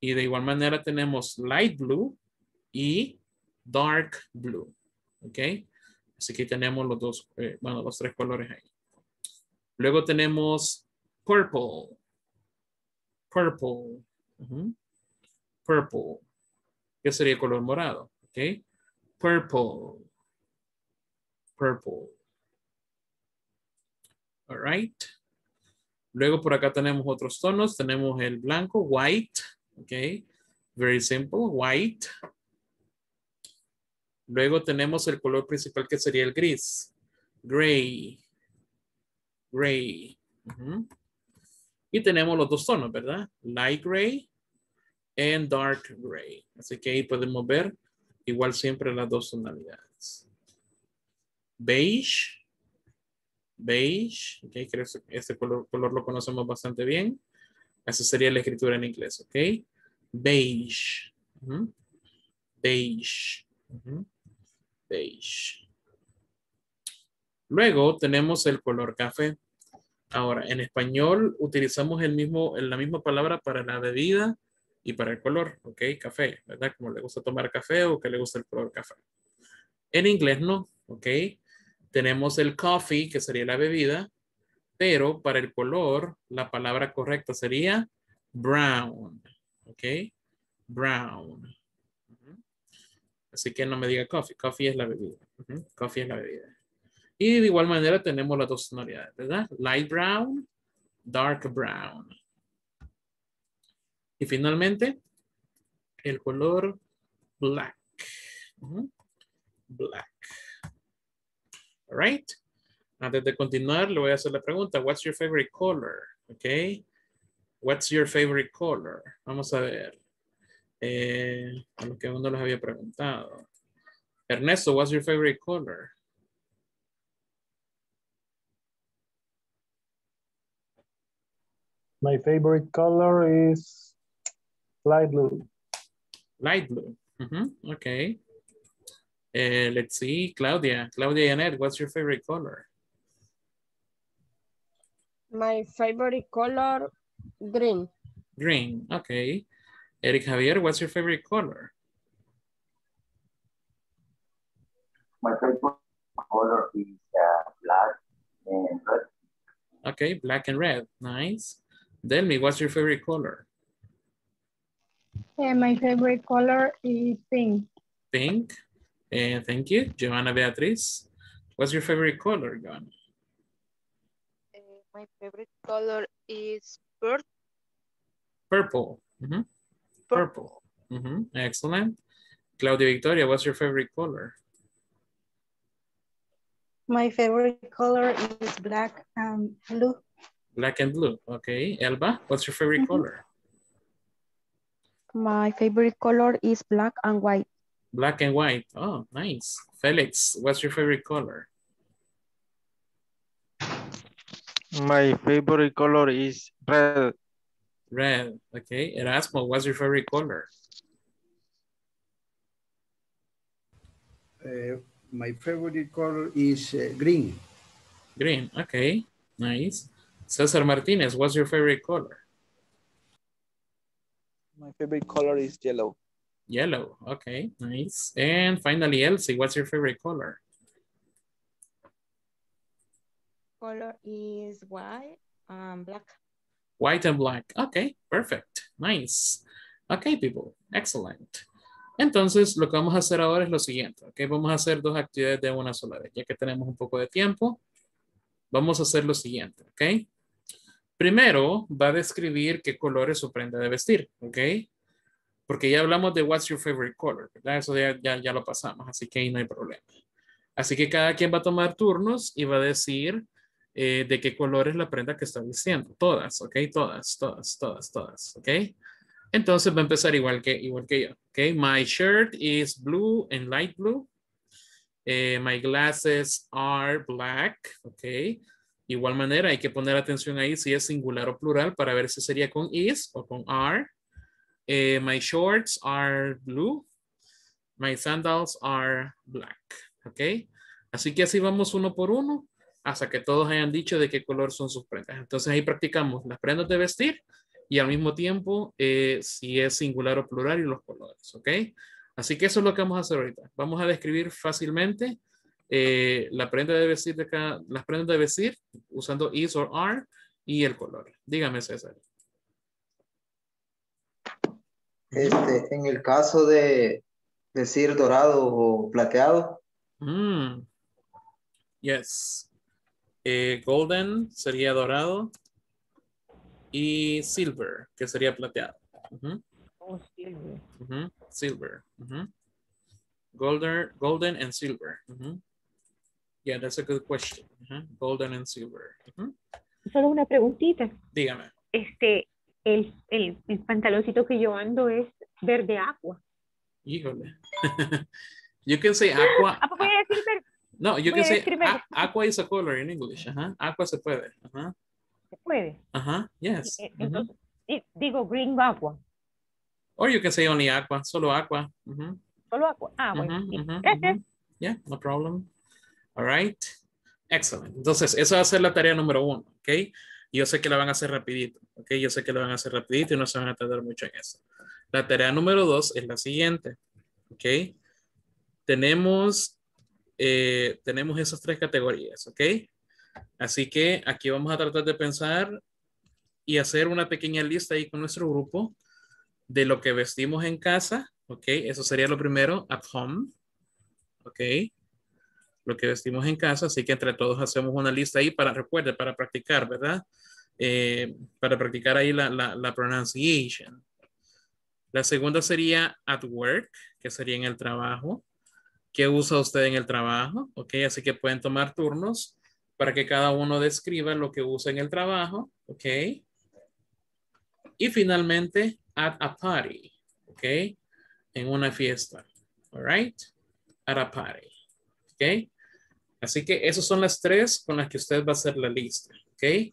Y de igual manera tenemos light blue y dark blue. ¿Ok? Así que tenemos los dos, eh, bueno, los tres colores ahí. Luego tenemos purple. Purple. Uh-huh. Purple. Que sería el color morado. ¿Ok? Purple. Purple. All right. Luego por acá tenemos otros tonos. Tenemos el blanco, white. Ok. Very simple, white. Luego tenemos el color principal que sería el gris. Gray. Gray. Uh-huh. Y tenemos los dos tonos, ¿verdad? Light gray and dark gray. Así que ahí podemos ver igual siempre las dos tonalidades. Beige. Beige, ok, creo que este color, color lo conocemos bastante bien. Esa sería la escritura en inglés, ok. Beige. Uh-huh. Beige. Uh-huh. Beige. Luego tenemos el color café. Ahora, en español utilizamos el mismo, la misma palabra para la bebida y para el color, ok, café, ¿verdad? Como le gusta tomar café o que le gusta el color café. En inglés no, ok. Tenemos el coffee, que sería la bebida, pero para el color, la palabra correcta sería brown. ¿Ok? Brown. Así que no me diga coffee. Coffee es la bebida. Coffee es la bebida. Y de igual manera tenemos las dos tonalidades, ¿verdad? Light brown, dark brown. Y finalmente, el color black. Black. All right. Antes de continuar, le voy a hacer la pregunta. What's your favorite color? Okay. What's your favorite color? Vamos a ver. Eh, a lo que uno les había preguntado. Ernesto, what's your favorite color? My favorite color is light blue. Light blue. Mm-hmm. Okay. Uh, let's see, Claudia. Claudia Janet, what's your favorite color? My favorite color, green. Green, okay. Eric Javier, what's your favorite color? My favorite color is uh, black and red. Okay, black and red, nice. Delmi, what's your favorite color? Yeah, my favorite color is pink. Pink? Uh, thank you. Giovanna Beatriz, what's your favorite color, Giovanna? Uh, my favorite color is pur purple. Mm-hmm. Purple. Purple. Mm-hmm. Excellent. Claudia Victoria, what's your favorite color? My favorite color is black and blue. Black and blue. Okay. Elba, what's your favorite mm-hmm. color? My favorite color is black and white. Black and white. Oh, nice. Felix, what's your favorite color? My favorite color is red. Red. Okay. Erasmo, what's your favorite color? Uh, my favorite color is uh, green. Green. Okay. Nice. Cesar Martinez, what's your favorite color? My favorite color is yellow. Yellow, okay, nice. And finally, Elsie, what's your favorite color? Color is white and black. White and black, okay, perfect, nice. Okay, people, excellent. Entonces, lo que vamos a hacer ahora es lo siguiente, ok, vamos a hacer dos actividades de una sola vez, ya que tenemos un poco de tiempo, vamos a hacer lo siguiente, ok. Primero, va a describir qué color es su prenda de vestir, ok. Porque ya hablamos de what's your favorite color, ¿verdad? Eso ya, ya, ya lo pasamos, así que ahí no hay problema. Así que cada quien va a tomar turnos y va a decir eh, de qué color es la prenda que está diciendo. Todas, ok, todas, todas, todas, todas, ok. Entonces va a empezar igual que, igual que yo, ok. My shirt is blue and light blue. Eh, my glasses are black, ok. Igual manera hay que poner atención ahí si es singular o plural para ver si sería con is o con are. Eh, my shorts are blue. My sandals are black. Ok. Así que así vamos uno por uno hasta que todos hayan dicho de qué color son sus prendas. Entonces ahí practicamos las prendas de vestir y al mismo tiempo eh, si es singular o plural y los colores. Ok. Así que eso es lo que vamos a hacer ahorita. Vamos a describir fácilmente Eh, la prenda de vestir de cada, las prendas de vestir usando is or are y el color. Dígame, César. Este, en el caso de decir dorado o plateado. Mm. Yes. Eh, golden sería dorado y silver, que sería plateado. Uh-huh. Oh, silver. Uh-huh. Silver. Uh-huh. Golden, golden and silver. Uh-huh. Yeah, that's a good question. Uh-huh. Golden and silver. Uh-huh. Solo una preguntita. Dígame. Este, el, el, el pantaloncito que yo ando es verde agua. Híjole. You can say aqua. ¿Ah, puedo decir verde? No, you can say a, aqua is a color in English. Uh-huh. Aqua se puede. Uh-huh. Se puede. Uh-huh. Yes. Entonces, uh-huh. Digo green aqua. Or you can say only aqua, solo aqua. Uh-huh. Solo aqua. Ah, bueno. Uh-huh, sí. Uh-huh, gracias. Uh-huh. Yeah, no problem. All right. Excellent. Entonces, esa va a ser la tarea número uno, ¿ok? Yo sé que la van a hacer rapidito, ¿ok? Yo sé que la van a hacer rapidito y no se van a tardar mucho en eso. La tarea número dos es la siguiente, ¿ok? Tenemos, eh, tenemos esas tres categorías, ¿ok? Así que aquí vamos a tratar de pensar y hacer una pequeña lista ahí con nuestro grupo de lo que vestimos en casa, ¿ok? Eso sería lo primero, at home, ¿ok? Lo que vestimos en casa, así que entre todos hacemos una lista ahí para, recuerde, para practicar, ¿verdad? Eh, para practicar ahí la, la, la pronunciation. La segunda sería at work, que sería en el trabajo. ¿Qué usa usted en el trabajo? Ok, así que pueden tomar turnos para que cada uno describa lo que usa en el trabajo, ok. Y finalmente, at a party, ok, en una fiesta, all right, at a party, ok. Así que esas son las tres con las que usted va a hacer la lista, ¿ok?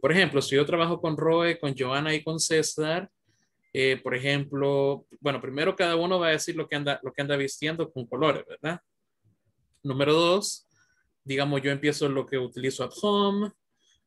Por ejemplo, si yo trabajo con Roe, con Joana y con César, eh, por ejemplo, bueno, primero cada uno va a decir lo que anda, lo que anda vistiendo con colores, ¿verdad? Número dos, digamos yo empiezo lo que utilizo at home,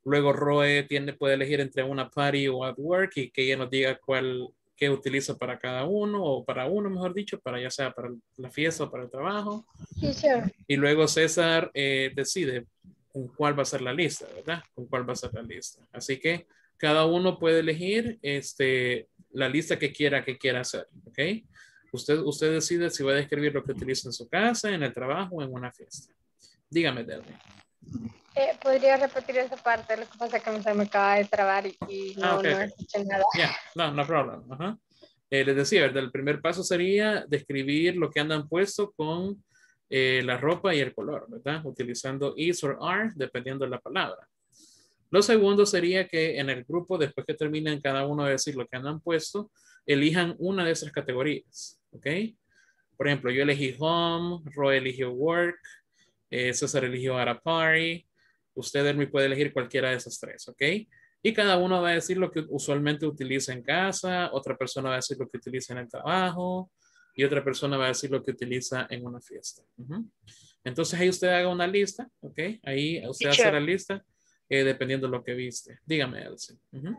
luego Roe tiene, puede elegir entre una party o at work y que ella nos diga cuál, qué utiliza para cada uno o para uno, mejor dicho, para ya sea para la fiesta o para el trabajo. Sí, sir. Y luego César eh, decide con cuál va a ser la lista, ¿verdad? Con cuál va a ser la lista. Así que cada uno puede elegir este, la lista que quiera que quiera hacer, ¿ok? Usted, usted decide si va a describir lo que utiliza en su casa, en el trabajo o en una fiesta. Dígame, Delmi. Eh, ¿Podría repetir esa parte? Lo que pasa es que se me acaba de trabar y, y no, ah, okay, no escuché nada. Yeah, no, no problem. Uh-huh. eh, les decía, ¿verdad? El primer paso sería describir lo que andan puesto con eh, la ropa y el color, ¿verdad? Utilizando is or are, dependiendo de la palabra. Lo segundo sería que en el grupo, después que terminen cada uno de decir lo que andan puesto, elijan una de esas categorías, ¿ok? Por ejemplo, yo elegí home, Roy eligió work, eh, César eligió at a party. Usted me puede elegir cualquiera de esas tres, ¿ok? Y cada uno va a decir lo que usualmente utiliza en casa, otra persona va a decir lo que utiliza en el trabajo y otra persona va a decir lo que utiliza en una fiesta. Uh-huh. Entonces ahí usted haga una lista, ¿ok? Ahí usted hace la lista eh, dependiendo de lo que viste. Dígame, Elsie. Uh-huh.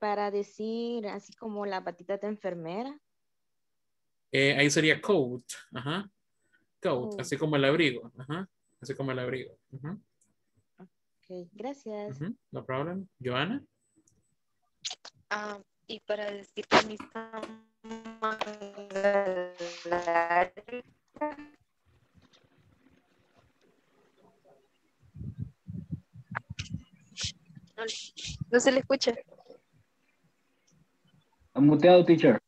Para decir así como la patita de enfermera. Eh, ahí sería coat, ajá. Coat, oh, así como el abrigo, ajá. Así como el abrigo. Uh-huh. Ok, gracias. Uh-huh. No problem. Joana. Um, y para decir que mi manga larga. No, no se le escucha. Muteado, teacher.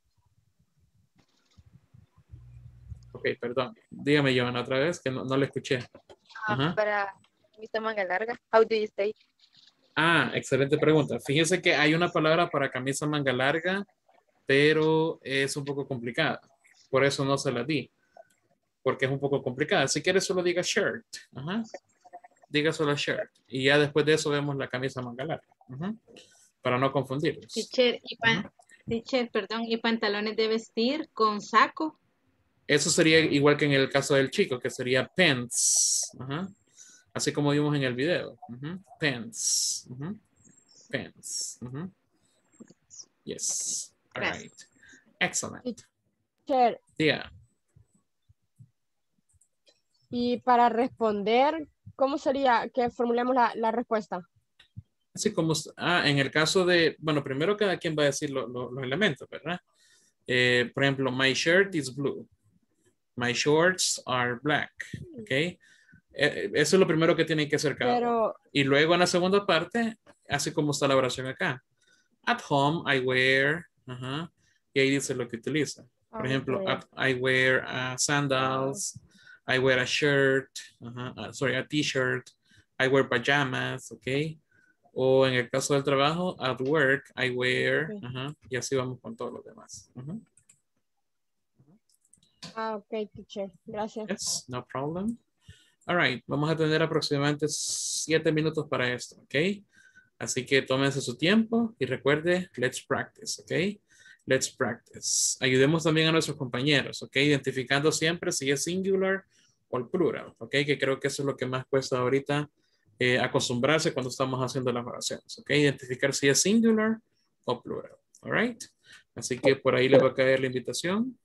Ok, perdón. Dígame, Joana, otra vez que no, no le escuché. Ajá. Para mister Manga Larga? How do you say? Ah, excelente pregunta. Fíjese que hay una palabra para camisa manga larga, pero es un poco complicada. Por eso no se la di, porque es un poco complicada. Si quieres solo diga shirt. Ajá. Diga solo shirt. Y ya después de eso vemos la camisa manga larga. Ajá. Para no confundirnos. Teacher, y pan, teacher, perdón, ¿y pantalones de vestir con saco? Eso sería igual que en el caso del chico, que sería pants. Ajá. Así como vimos en el video. Uh-huh. Pants. Uh-huh. Pants. Uh-huh. Yes. All right. Excellent. Teacher. Yeah. Y para responder, ¿cómo sería que formulemos la, la respuesta? Así como, ah, en el caso de, bueno, primero cada quien va a decir lo, lo, los elementos, ¿verdad? Eh, por ejemplo, my shirt is blue. My shorts are black. Ok. Eso es lo primero que tienen que hacer cada uno. Y luego en la segunda parte, así como está la oración acá. At home, I wear. Uh-huh, y ahí dice lo que utiliza. Por ejemplo, at, I wear uh, sandals. I wear a shirt. Uh-huh, uh, sorry, a t-shirt. I wear pajamas. Ok. O en el caso del trabajo, at work, I wear. Okay. Uh-huh, y así vamos con todos los demás. Uh-huh. Ah, ok, teacher. Gracias. Yes, no problem. All right, vamos a tener aproximadamente siete minutos para esto, ¿ok? Así que tómense su tiempo y recuerde, let's practice, ¿ok? Let's practice. Ayudemos también a nuestros compañeros, ¿ok? Identificando siempre si es singular o el plural, ¿ok? Que creo que eso es lo que más cuesta ahorita eh, acostumbrarse cuando estamos haciendo las oraciones, ¿ok? Identificar si es singular o plural, all right? Así que por ahí les va a caer la invitación.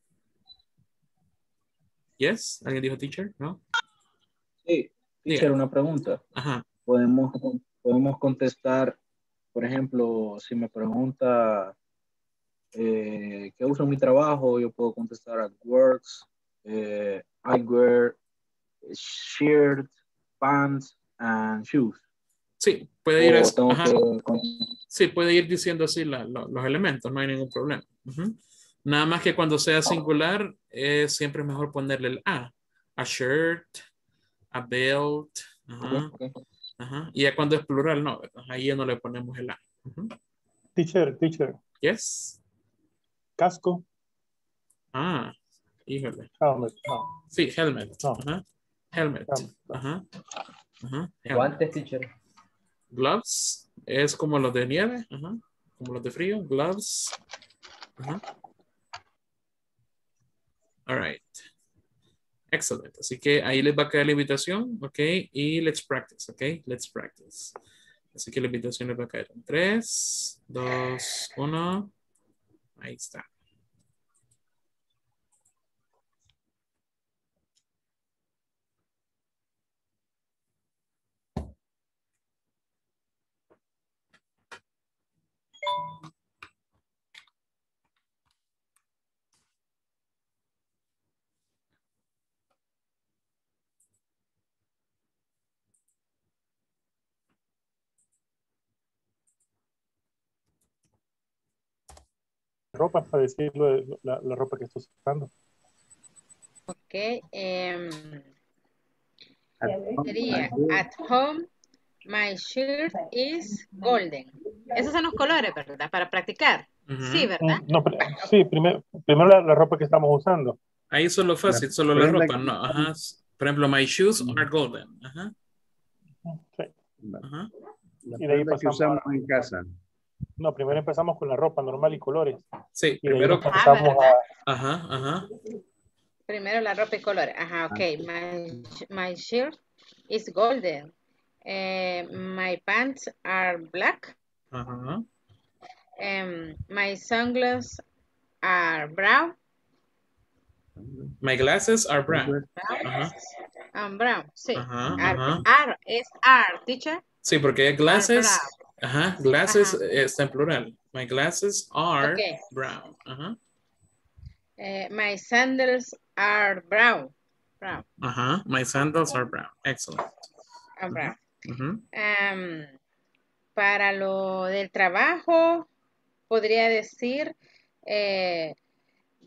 Yes, ¿alguien dijo teacher? No. Sí, teacher, una pregunta. Ajá. Podemos, podemos contestar, por ejemplo, si me pregunta eh, ¿qué uso en mi trabajo? Yo puedo contestar at works, eh, I wear shirt, pants, and shoes. Sí, puede ir, es, ajá. Que, sí, puede ir diciendo así la, la, los elementos, no hay ningún problema. Uh-huh. Nada más que cuando sea singular, eh, siempre es mejor ponerle el a. A shirt, a belt, ajá, okay. Ajá. Y ya cuando es plural, no, ¿verdad? Ahí ya no le ponemos el a. Uh-huh. Teacher, teacher. Yes. Casco. Ah, híjole. Helmet. No. Sí, helmet. No. Ajá. Helmet. Helmet. Ajá. Ajá. Helmet. Guantes, teacher. Gloves, es como los de nieve, ajá. Como los de frío, gloves. Ajá. All right. Excelente. Así que ahí les va a caer la invitación, ok, y let's practice, ok, let's practice. Así que la invitación les va a caer en tres, dos, uno. Ahí está. Ropa para decir lo, la, la ropa que estoy usando. Ok. Eh, at, sería, home, at home, my shirt is golden. Esos son los colores, ¿verdad? Para practicar. Uh-huh. Sí, ¿verdad? No, pero, sí, primero, primero la, la ropa que estamos usando. Ahí solo fácil, solo la ropa, no. Ajá. Por ejemplo, my shoes are golden. Ajá. Okay. Ajá. La y de ahí que usamos a... en casa. No, primero empezamos con la ropa normal y colores. Sí, y primero empezamos ah, a... Ajá, ajá. Primero la ropa y colores. Ajá, ok. My, my shirt is golden. Eh, my pants are black. Ajá. Um, my sunglasses are brown. My glasses are brown. Ajá. Um, brown, sí. Ajá, are, ajá. Are, es are, teacher. Sí, porque glasses... Ajá, glasses ajá. Está en plural. My glasses are okay. Brown. Ajá. Eh, my sandals are brown. Brown. Ajá, my sandals are brown. Excellent. Are brown. Uh-huh. um, para lo del trabajo, podría decir, eh,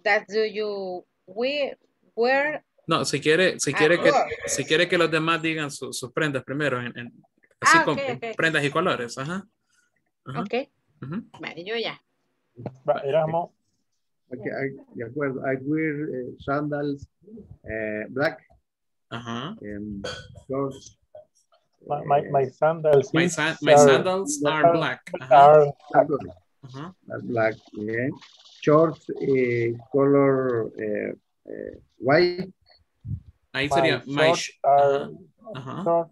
that do you wear, wear No, si quiere, si quiere ah, que, oh. si quiere que los demás digan su, sus prendas primero, en, en, así ah, okay, con okay. prendas y colores, ajá. ajá. Ok. Uh-huh. Vale, yo ya. Va, Erasmo. Okay, I, de acuerdo. I wear uh, sandals, uh, black. Ajá. Uh-huh. um, shorts. My, my, my sandals. My, san my sandals are, are black. Ajá. Are black. Ajá. Are black. Yeah. Shorts, uh, color uh, uh, white. Ahí sería my shorts sh are, uh -huh. short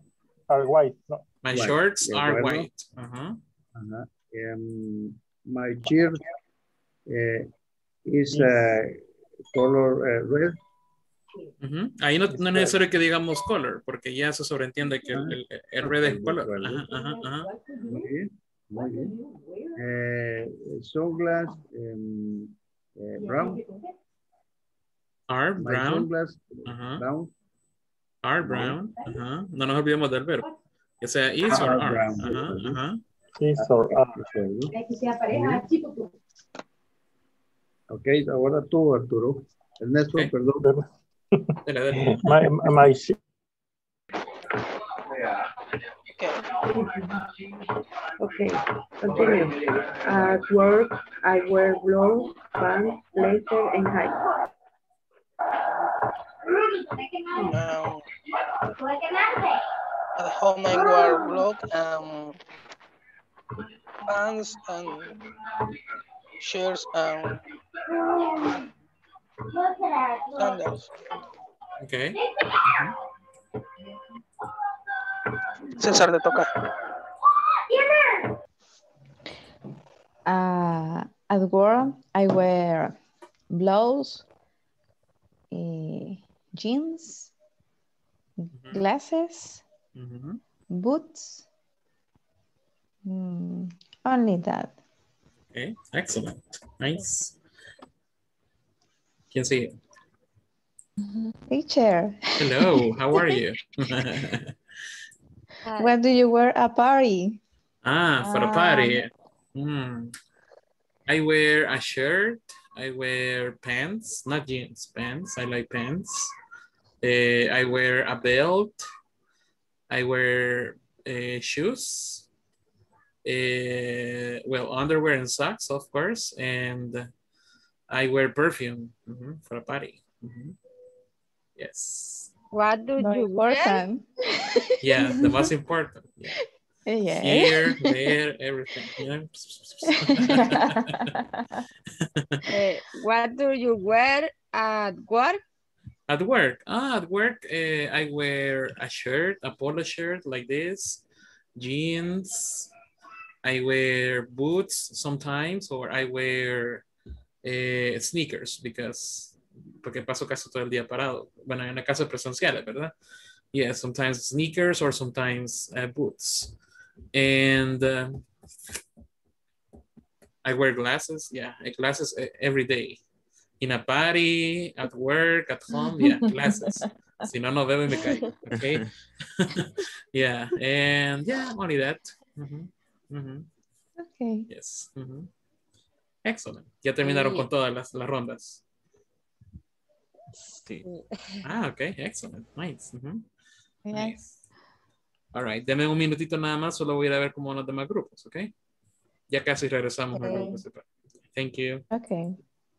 are white. No. My white. shorts yeah, are white. Uh -huh. Uh -huh. Um, my shirt uh, is yes. uh, color uh, red. Uh -huh. Ahí no, no es necesario que digamos color, porque ya se sobreentiende que el, el, el red es color. Ajá, ajá, ajá. Muy bien, muy bien. Uh, sunglass um, uh, brown. Are brown. Uh-huh. brown. Are brown. Uh-huh. No nos olvidemos del verbo. Que sea is or are. are. Uh-huh. Uh-huh. Is or are. Ok, ahora tú, Arturo. Ernesto, okay. perdón. Dele, dele. My, my ship. Okay, continue. At work, I wear blue pants, blazer, and high. Now, at home I wear block um, pants and shirts and sandals. Okay. César, te toca. Uh, at work I wear blouse, Uh, jeans, mm-hmm. glasses, mm-hmm. boots, mm, only that. Okay, excellent, nice. Can see it. Teacher. Hello, how are you? What do you wear at a party? Ah, for um, a party. Mm. I wear a shirt. I wear pants, not jeans, pants. I like pants. Uh, I wear a belt. I wear uh, shoes. Uh, well, underwear and socks, of course. And I wear perfume mm-hmm, for a party. Mm-hmm. Yes. What do you wear? Yeah, the most important. Yeah. Yeah. Here, there, everything. uh, what do you wear at work? At work, ah, at work, uh, I wear a shirt, a polo shirt like this, jeans. I wear boots sometimes, or I wear uh, sneakers because porque paso casi todo el día parado. Bueno, en la casa presencial, ¿verdad? Yeah, sometimes sneakers or sometimes uh, boots. And uh, I wear glasses, yeah, glasses every day. In a party, at work, at home, yeah, glasses. Si no, no veo y me caigo, okay? Yeah, and yeah, only that. Mm-hmm. Mm-hmm. Okay. Yes. Mm-hmm. Excellent. Ya terminaron con todas las, las rondas. Sí. Ah, okay, excellent, nice. Mm-hmm. Yes. Nice. All right, deme un minutito nada más, solo voy a ir a ver cómo van los demás grupos, ¿ok? Ya casi regresamos okay. al grupo. Thank you. Ok.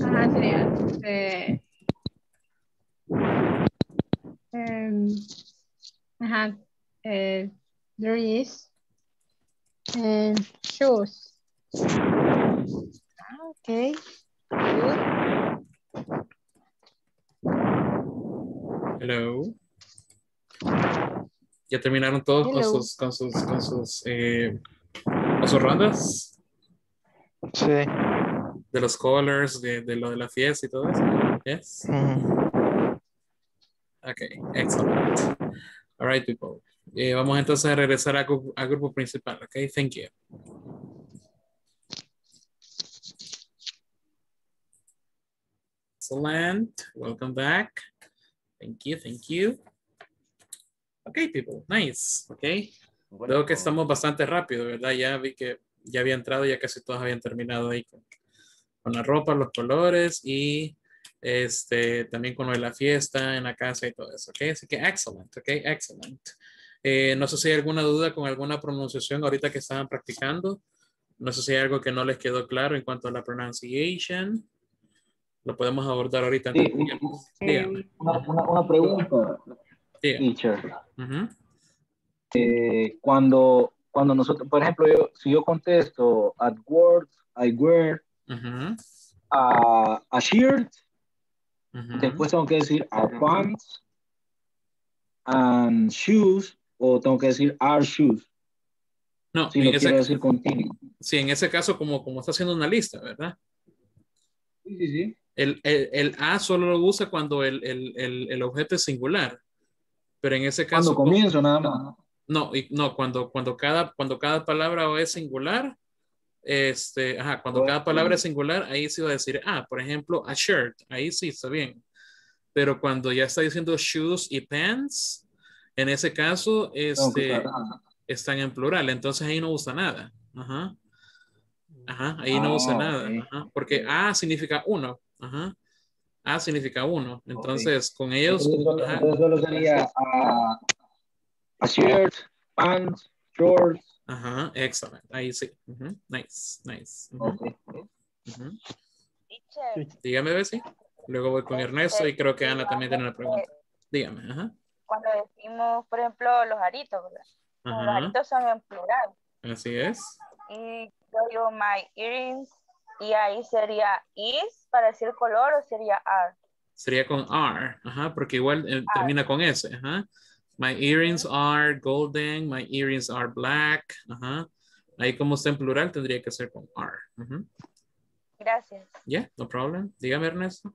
Ajá, sería. Eh, um, ajá. Eh, dress. Eh, shoes. Ah, okay. Good. Hello. ¿Ya terminaron todos Hello. con sus, con sus, con sus, eh, con sus rondas? Sí. de los colors, de, de lo de la fiesta y todo eso. Yes? Mm-hmm. Okay, excellent. All right, people. Eh, vamos entonces a regresar al grupo, a grupo principal. Okay, thank you. Excellent. Welcome back. Thank you, thank you. Okay, people. Nice. Okay. Bueno, veo que estamos bastante rápido, ¿verdad? Ya vi que ya había entrado, ya casi todos habían terminado ahí con, con la ropa, los colores y este, también con lo de la fiesta en la casa y todo eso, ¿ok? Así que excellent, ¿ok? Excellent. Eh, no sé si hay alguna duda con alguna pronunciación ahorita que estaban practicando. No sé si hay algo que no les quedó claro en cuanto a la pronunciation. Lo podemos abordar ahorita. Sí, sí, una, una, una pregunta, teacher. Uh-huh. Eh, cuando, cuando nosotros, por ejemplo, yo, si yo contesto at work, I wear uh-huh. a, a shirt, uh-huh. después tengo que decir a pants and shoes, o tengo que decir our shoes. No, si lo ese, quiero decir continuo. Sí, en ese caso, como, como está haciendo una lista, ¿verdad? Sí, sí, sí. El, el, el a solo lo usa cuando el, el, el, el objeto es singular. Pero en ese caso... Cuando comienzo, como, nada más. No, y, no cuando, cuando, cada, cuando cada palabra es singular, este, ajá, cuando cada palabra es singular, ahí sí va a decir, ah, por ejemplo, a shirt, ahí sí está bien. Pero cuando ya está diciendo shoes y pants, en ese caso, este, están en plural, entonces ahí no usa nada. Ajá, ajá ahí no ah, usa okay. nada, ajá, porque a significa uno, ajá. A significa uno, entonces okay. con ellos... Entonces, ajá, entonces solo sería a... A shirt, pants, shorts. Ajá, excelente. Ahí sí. Uh-huh. Nice, nice. Uh-huh. Okay. Uh-huh. Dígame, Bessie. Luego voy con Ernesto y creo que Ana también tiene una pregunta. Dígame. Ajá. Cuando decimos, por ejemplo, los aritos, ¿verdad? Ajá. Los aritos son en plural. Así es. Y yo digo my earrings y ahí sería is para decir color o sería are. Sería con are, ajá, porque igual eh, termina con s, ajá. My earrings are golden. My earrings are black. Ajá. Ahí como está en plural tendría que ser con are. Uh-huh. Gracias. Yeah, no problem. Dígame, Ernesto.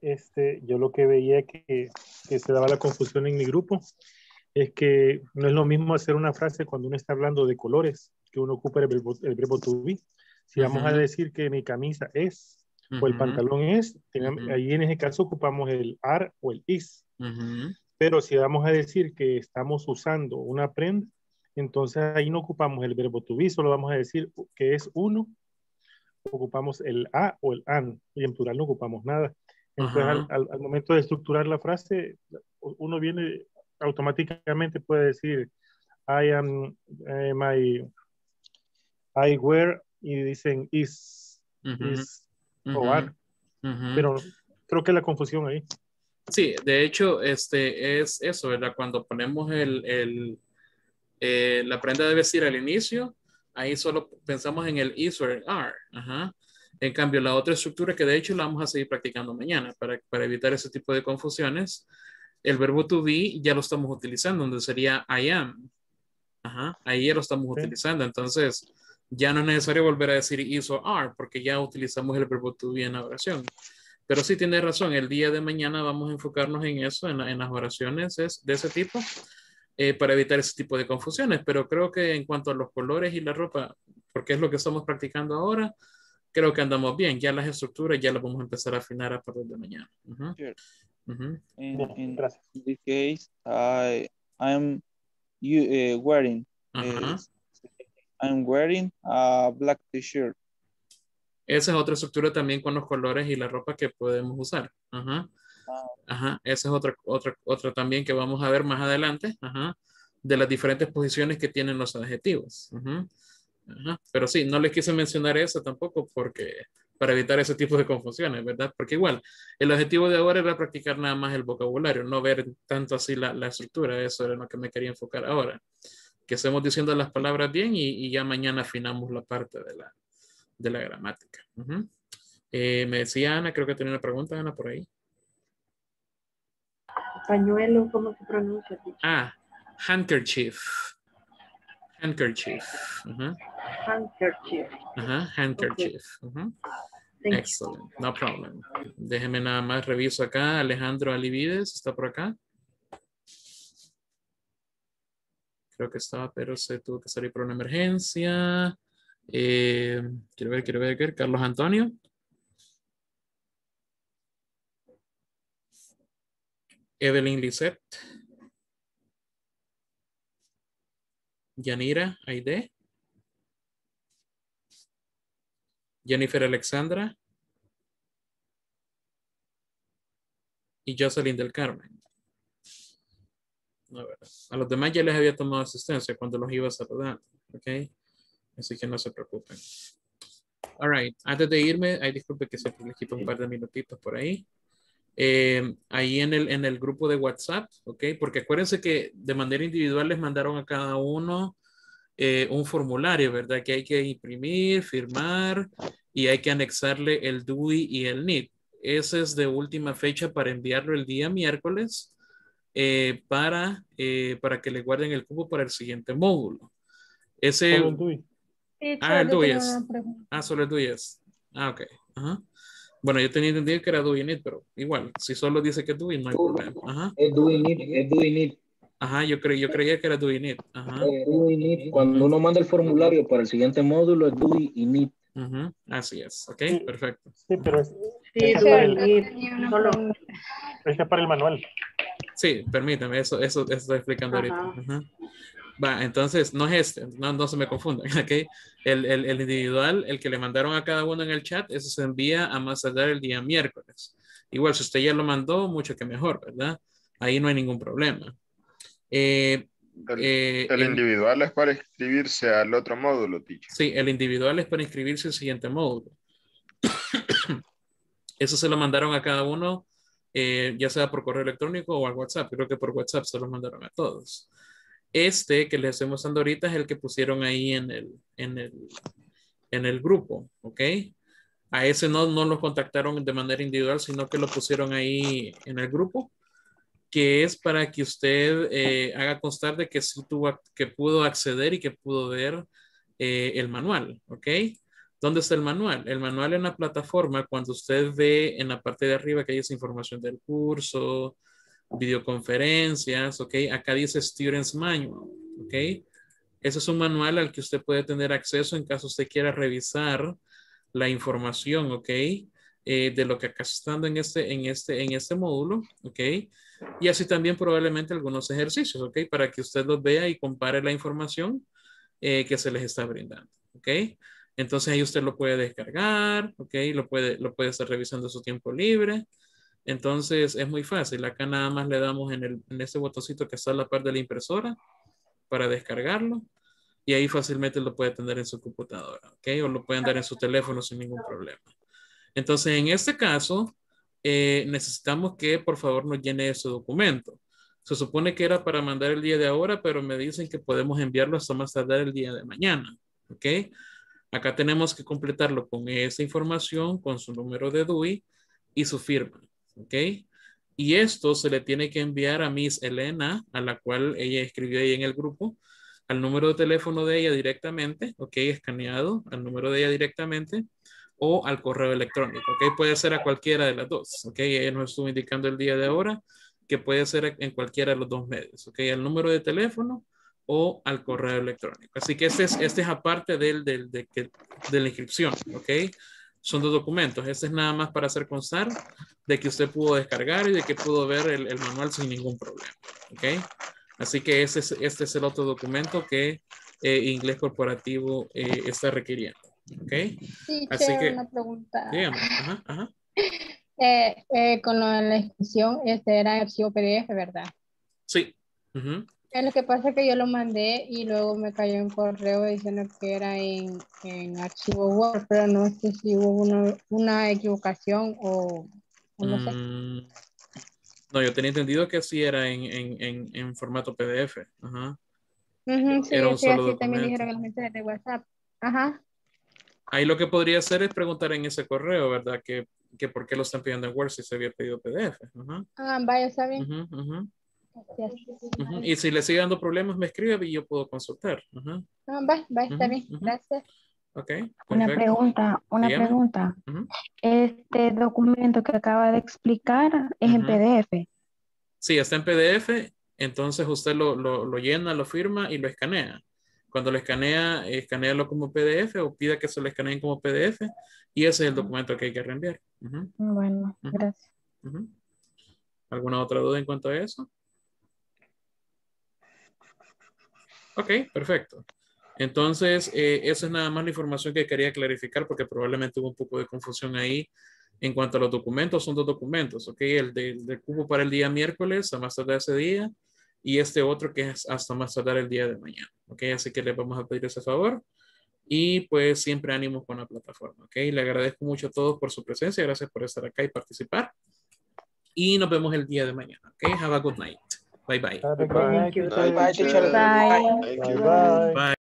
Este, yo lo que veía que, que se daba la confusión en mi grupo es que no es lo mismo hacer una frase cuando uno está hablando de colores que uno ocupa el verbo, el verbo to be. Si uh-huh. vamos a decir que mi camisa es uh-huh. o el pantalón es, tengamos, uh-huh. ahí en ese caso ocupamos el are o el is. Uh-huh. Pero si vamos a decir que estamos usando una prenda, entonces ahí no ocupamos el verbo to be, solo vamos a decir que es uno, ocupamos el a o el an, y en plural no ocupamos nada. Entonces al, al, al momento de estructurar la frase, uno viene automáticamente, puede decir, I am, eh, my, I wear, y dicen is, uh-huh. is, uh-huh. o are. Uh-huh. Pero creo que la confusión ahí. Sí, de hecho, este es eso, ¿verdad? Cuando ponemos el, el, eh, la prenda de vestir al inicio, ahí solo pensamos en el is o el are. Ajá. En cambio, la otra estructura que de hecho la vamos a seguir practicando mañana para, para evitar ese tipo de confusiones, el verbo to be ya lo estamos utilizando, donde sería I am. Ajá. Ahí ya lo estamos sí. utilizando. Entonces, ya no es necesario volver a decir is o are, porque ya utilizamos el verbo to be en la oración. Pero sí tiene razón, el día de mañana vamos a enfocarnos en eso, en, la, en las oraciones es, de ese tipo, eh, para evitar ese tipo de confusiones. Pero creo que en cuanto a los colores y la ropa, porque es lo que estamos practicando ahora, creo que andamos bien. Ya las estructuras ya las vamos a empezar a afinar a partir de mañana. Uh-huh. Sure. Uh-huh. In, in this case, I, I'm you, uh, wearing, uh-huh. uh, I'm wearing a black t-shirt. Esa es otra estructura también con los colores y la ropa que podemos usar. Ajá. Ajá. Esa es otra, otra, otra también que vamos a ver más adelante. Ajá. De las diferentes posiciones que tienen los adjetivos. Ajá. Ajá. Pero sí, no les quise mencionar eso tampoco porque para evitar ese tipo de confusiones, ¿verdad? Porque igual, el objetivo de ahora era practicar nada más el vocabulario, no ver tanto así la, la estructura. Eso era lo que me quería enfocar ahora. Que estemos diciendo las palabras bien y, y ya mañana afinamos la parte de la de la gramática. Uh-huh. eh, me decía Ana, creo que tenía una pregunta, Ana, por ahí. Pañuelo, ¿cómo se pronuncia? Ah, handkerchief. Handkerchief. Uh-huh. Handkerchief. Ajá, handkerchief. Okay. Uh-huh. Thank Excellent, you. No problem. Déjeme nada más, reviso acá. Alejandro Alivides está por acá. Creo que estaba, pero se tuvo que salir por una emergencia. Eh, quiero ver, quiero ver, quiero ver. Carlos Antonio. Evelyn Lisset. Yanira Aide. Jennifer Alexandra. Y Jocelyn del Carmen. A ver, a los demás ya les había tomado asistencia cuando los iba saludando. Ok. Así que no se preocupen. All right. Antes de irme, ay, disculpe que se les quito un par de minutitos por ahí. Eh, ahí en el, en el grupo de WhatsApp, ok, porque acuérdense que de manera individual les mandaron a cada uno eh, un formulario, ¿verdad? Que hay que imprimir, firmar y hay que anexarle el D U I y el N I T. Ese es de última fecha para enviarlo el día miércoles eh, para, eh, para que le guarden el cupo para el siguiente módulo. Ese... ¿Solo el D U I? Sí, ah, el D U I es. Ah, solo el D U I es. Ah, ok. Ajá. Bueno, yo tenía entendido que era do in it, pero igual, si solo dice que do in, no hay problema. Ajá. Es do in it, es do in it. Ajá, yo, cre yo creía que era do in it. Ajá. Eh, do in it. Cuando uno manda el formulario para el siguiente módulo, es do in it. Ajá. Así es, ok, sí, perfecto. Sí, pero es, sí, es, sí, para, el, el, solo, es para el manual. Sí, permítame, eso, eso, eso estoy explicando Ajá. ahorita. Ajá. Va, entonces, no es este, no, no se me confundan, ¿ok? El, el, el individual, el que le mandaron a cada uno en el chat, eso se envía a más tardar el día miércoles. Igual, si usted ya lo mandó, mucho que mejor, ¿verdad? Ahí no hay ningún problema. Eh, el eh, el individual el, es para inscribirse al otro módulo, teacher. Sí, el individual es para inscribirse al siguiente módulo. Eso se lo mandaron a cada uno, eh, ya sea por correo electrónico o al WhatsApp. Creo que por WhatsApp se lo mandaron a todos. Este que les estoy mostrando ahorita es el que pusieron ahí en el, en el, en el grupo, ¿ok? A ese no, no lo contactaron de manera individual, sino que lo pusieron ahí en el grupo, que es para que usted eh, haga constar de que, sí tuvo, que pudo acceder y que pudo ver eh, el manual, ¿ok? ¿Dónde está el manual? El manual en la plataforma, cuando usted ve en la parte de arriba que hay esa información del curso, videoconferencias, ok, acá dice Students Manual, ok, ese es un manual al que usted puede tener acceso en caso usted quiera revisar la información, ok, eh, de lo que acá está dando en este, en este, en este módulo, ok, y así también probablemente algunos ejercicios, ok, para que usted los vea y compare la información eh, que se les está brindando, ok, entonces ahí usted lo puede descargar, ok, lo puede, lo puede estar revisando a su tiempo libre. Entonces es muy fácil, acá nada más le damos en, el, en este botoncito que está a la par de la impresora para descargarlo y ahí fácilmente lo puede tener en su computadora, ¿ok? O lo pueden dar en su teléfono sin ningún problema. Entonces en este caso eh, necesitamos que por favor nos llene ese documento. Se supone que era para mandar el día de ahora, pero me dicen que podemos enviarlo hasta más tardar el día de mañana, ¿ok? Acá tenemos que completarlo con esa información, con su número de D U I y su firma. ¿Ok? Y esto se le tiene que enviar a Miss Elena, a la cual ella escribió ahí en el grupo, al número de teléfono de ella directamente, ¿ok? Escaneado al número de ella directamente o al correo electrónico, ¿ok? Puede ser a cualquiera de las dos, ¿ok? Ella nos estuvo indicando el día de ahora que puede ser en cualquiera de los dos medios, ¿ok? Al número de teléfono o al correo electrónico. Así que este es, este es aparte del, del, de, de, de la inscripción, ¿ok? Son dos documentos. Este es nada más para hacer constar de que usted pudo descargar y de que pudo ver el, el manual sin ningún problema. ¿Okay? Así que este es, este es el otro documento que eh, Inglés Corporativo eh, está requiriendo. ¿Okay? Sí, así que una pregunta. Dígame. Ajá, ajá. Eh, eh, con la inscripción, este era archivo P D F, ¿verdad? Sí. Uh-huh. Lo que pasa es que yo lo mandé y luego me cayó un correo diciendo que era en, en archivo Word, pero no sé si hubo una, una equivocación o, o no sé. Mm, no, yo tenía entendido que sí era en, en, en, en formato P D F. Ajá. Uh-huh, sí, era un sí, solo así documento. También dijeron en los mensajes de WhatsApp. Ajá. Ahí lo que podría hacer es preguntar en ese correo, ¿verdad? Que, que por qué lo están pidiendo en Word si se había pedido P D F. Ajá. Ah, vaya, está bien. Uh-huh, uh-huh. Uh-huh. Y si le sigue dando problemas, me escribe y yo puedo consultar. Uh-huh. No, va, va, está uh-huh, bien. Uh-huh. Gracias. Okay, una pregunta, una Dígame. pregunta. Uh-huh. Este documento que acaba de explicar es uh-huh. en P D F. Sí, está en P D F, entonces usted lo, lo, lo llena, lo firma y lo escanea. Cuando lo escanea, escanealo como P D F o pida que se lo escaneen como P D F y ese es el documento que hay que reenviar. Uh-huh. Bueno, uh-huh. gracias. Uh-huh. ¿Alguna otra duda en cuanto a eso? Ok, perfecto. Entonces, eh, eso es nada más la información que quería clarificar porque probablemente hubo un poco de confusión ahí en cuanto a los documentos. Son dos documentos, ¿ok? El de, del cupo para el día miércoles, a más tardar ese día, y este otro que es hasta más tardar el día de mañana, ¿ok? Así que les vamos a pedir ese favor y pues siempre ánimos con la plataforma, ¿ok? Le agradezco mucho a todos por su presencia, gracias por estar acá y participar y nos vemos el día de mañana, ¿ok? Have a good night. Bye bye. Bye bye. Bye bye. Bye bye.